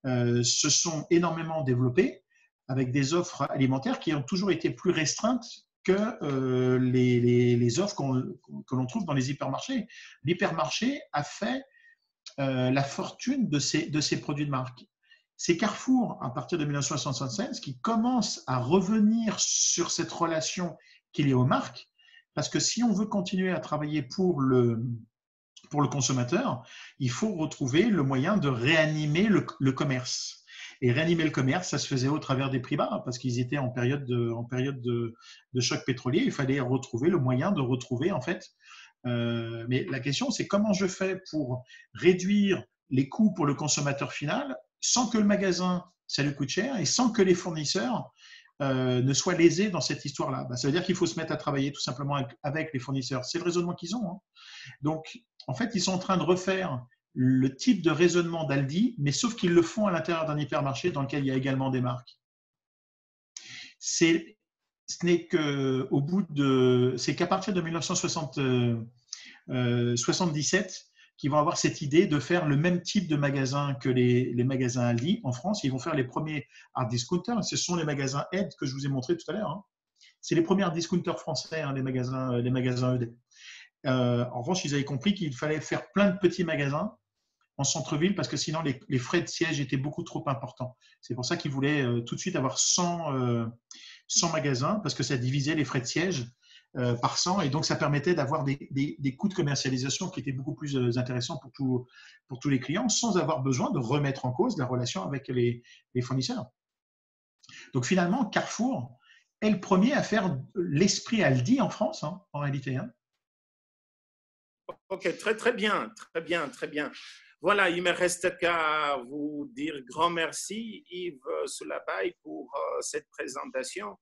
se sont énormément développées avec des offres alimentaires qui ont toujours été plus restreintes que les offres que l'on trouve dans les hypermarchés. L'hypermarché a fait la fortune de ces produits de marque. C'est Carrefour, à partir de 1976, qui commence à revenir sur cette relation qu'il y a aux marques, parce que si on veut continuer à travailler pour le consommateur, il faut retrouver le moyen de réanimer le commerce. Et réanimer le commerce, ça se faisait au travers des prix bas, parce qu'ils étaient en période de choc pétrolier. Il fallait retrouver le moyen de retrouver, en fait. Mais la question, c'est comment je fais pour réduire les coûts pour le consommateur final sans que le magasin, ça lui coûte cher, et sans que les fournisseurs ne soient lésés dans cette histoire-là. Ben, ça veut dire qu'il faut se mettre à travailler tout simplement avec les fournisseurs. C'est le raisonnement qu'ils ont. Hein. Donc, en fait, ils sont en train de refaire le type de raisonnement d'Aldi, mais sauf qu'ils le font à l'intérieur d'un hypermarché dans lequel il y a également des marques. C'est qu'à partir de 1977 qu'ils vont avoir cette idée de faire le même type de magasin que les magasins Aldi en France. Ils vont faire les premiers hard discounters. Ce sont les magasins ED que je vous ai montré tout à l'heure. Hein. C'est les premiers hard discounters français, hein, les magasins ED. En revanche, ils avaient compris qu'il fallait faire plein de petits magasins en centre-ville parce que sinon les frais de siège étaient beaucoup trop importants. C'est pour ça qu'ils voulaient tout de suite avoir 100 magasins parce que ça divisait les frais de siège par 100 et donc ça permettait d'avoir des coûts de commercialisation qui étaient beaucoup plus intéressants pour tous les clients sans avoir besoin de remettre en cause la relation avec les fournisseurs. Donc finalement, Carrefour est le premier à faire l'esprit Aldi en France, hein, en réalité. Hein. Ok, très bien. Voilà, il me reste qu'à vous dire grand merci Yves Soulabaïl pour cette présentation.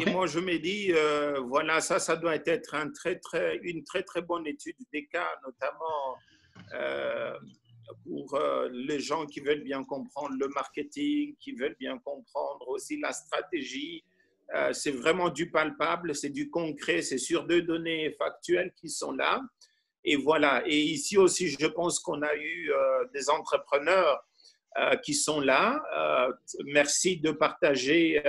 Et moi je me dis, voilà, ça doit être une très bonne étude des cas, notamment pour les gens qui veulent bien comprendre le marketing, qui veulent bien comprendre aussi la stratégie. C'est vraiment du palpable, c'est du concret, c'est sur deux données factuelles qui sont là. Et voilà. Et ici aussi, je pense qu'on a eu des entrepreneurs qui sont là. Merci de partager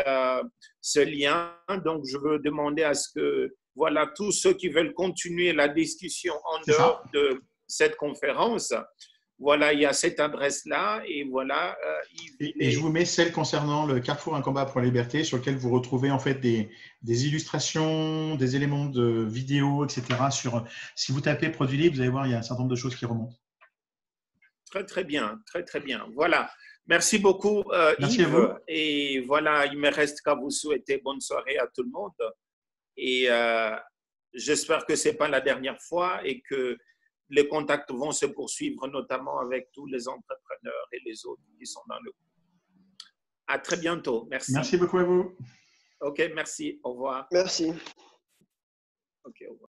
ce lien. Donc, je veux demander à ce que, voilà, tous ceux qui veulent continuer la discussion en dehors de cette conférence, voilà, il y a cette adresse-là. Et voilà. Et je vous mets celle concernant le Carrefour, un combat pour la liberté, sur lequel vous retrouvez en fait des illustrations, des éléments de vidéo, etc. Si vous tapez produits libres, vous allez voir, il y a un certain nombre de choses qui remontent. Très, très bien. Très, très bien. Voilà. Merci beaucoup, Yves. À vous. Et voilà, il me reste qu'à vous souhaiter bonne soirée à tout le monde. Et j'espère que ce n'est pas la dernière fois et que les contacts vont se poursuivre, notamment avec tous les entrepreneurs et les autres qui sont dans le groupe. À très bientôt. Merci. Merci beaucoup à vous. OK, merci. Au revoir. Merci.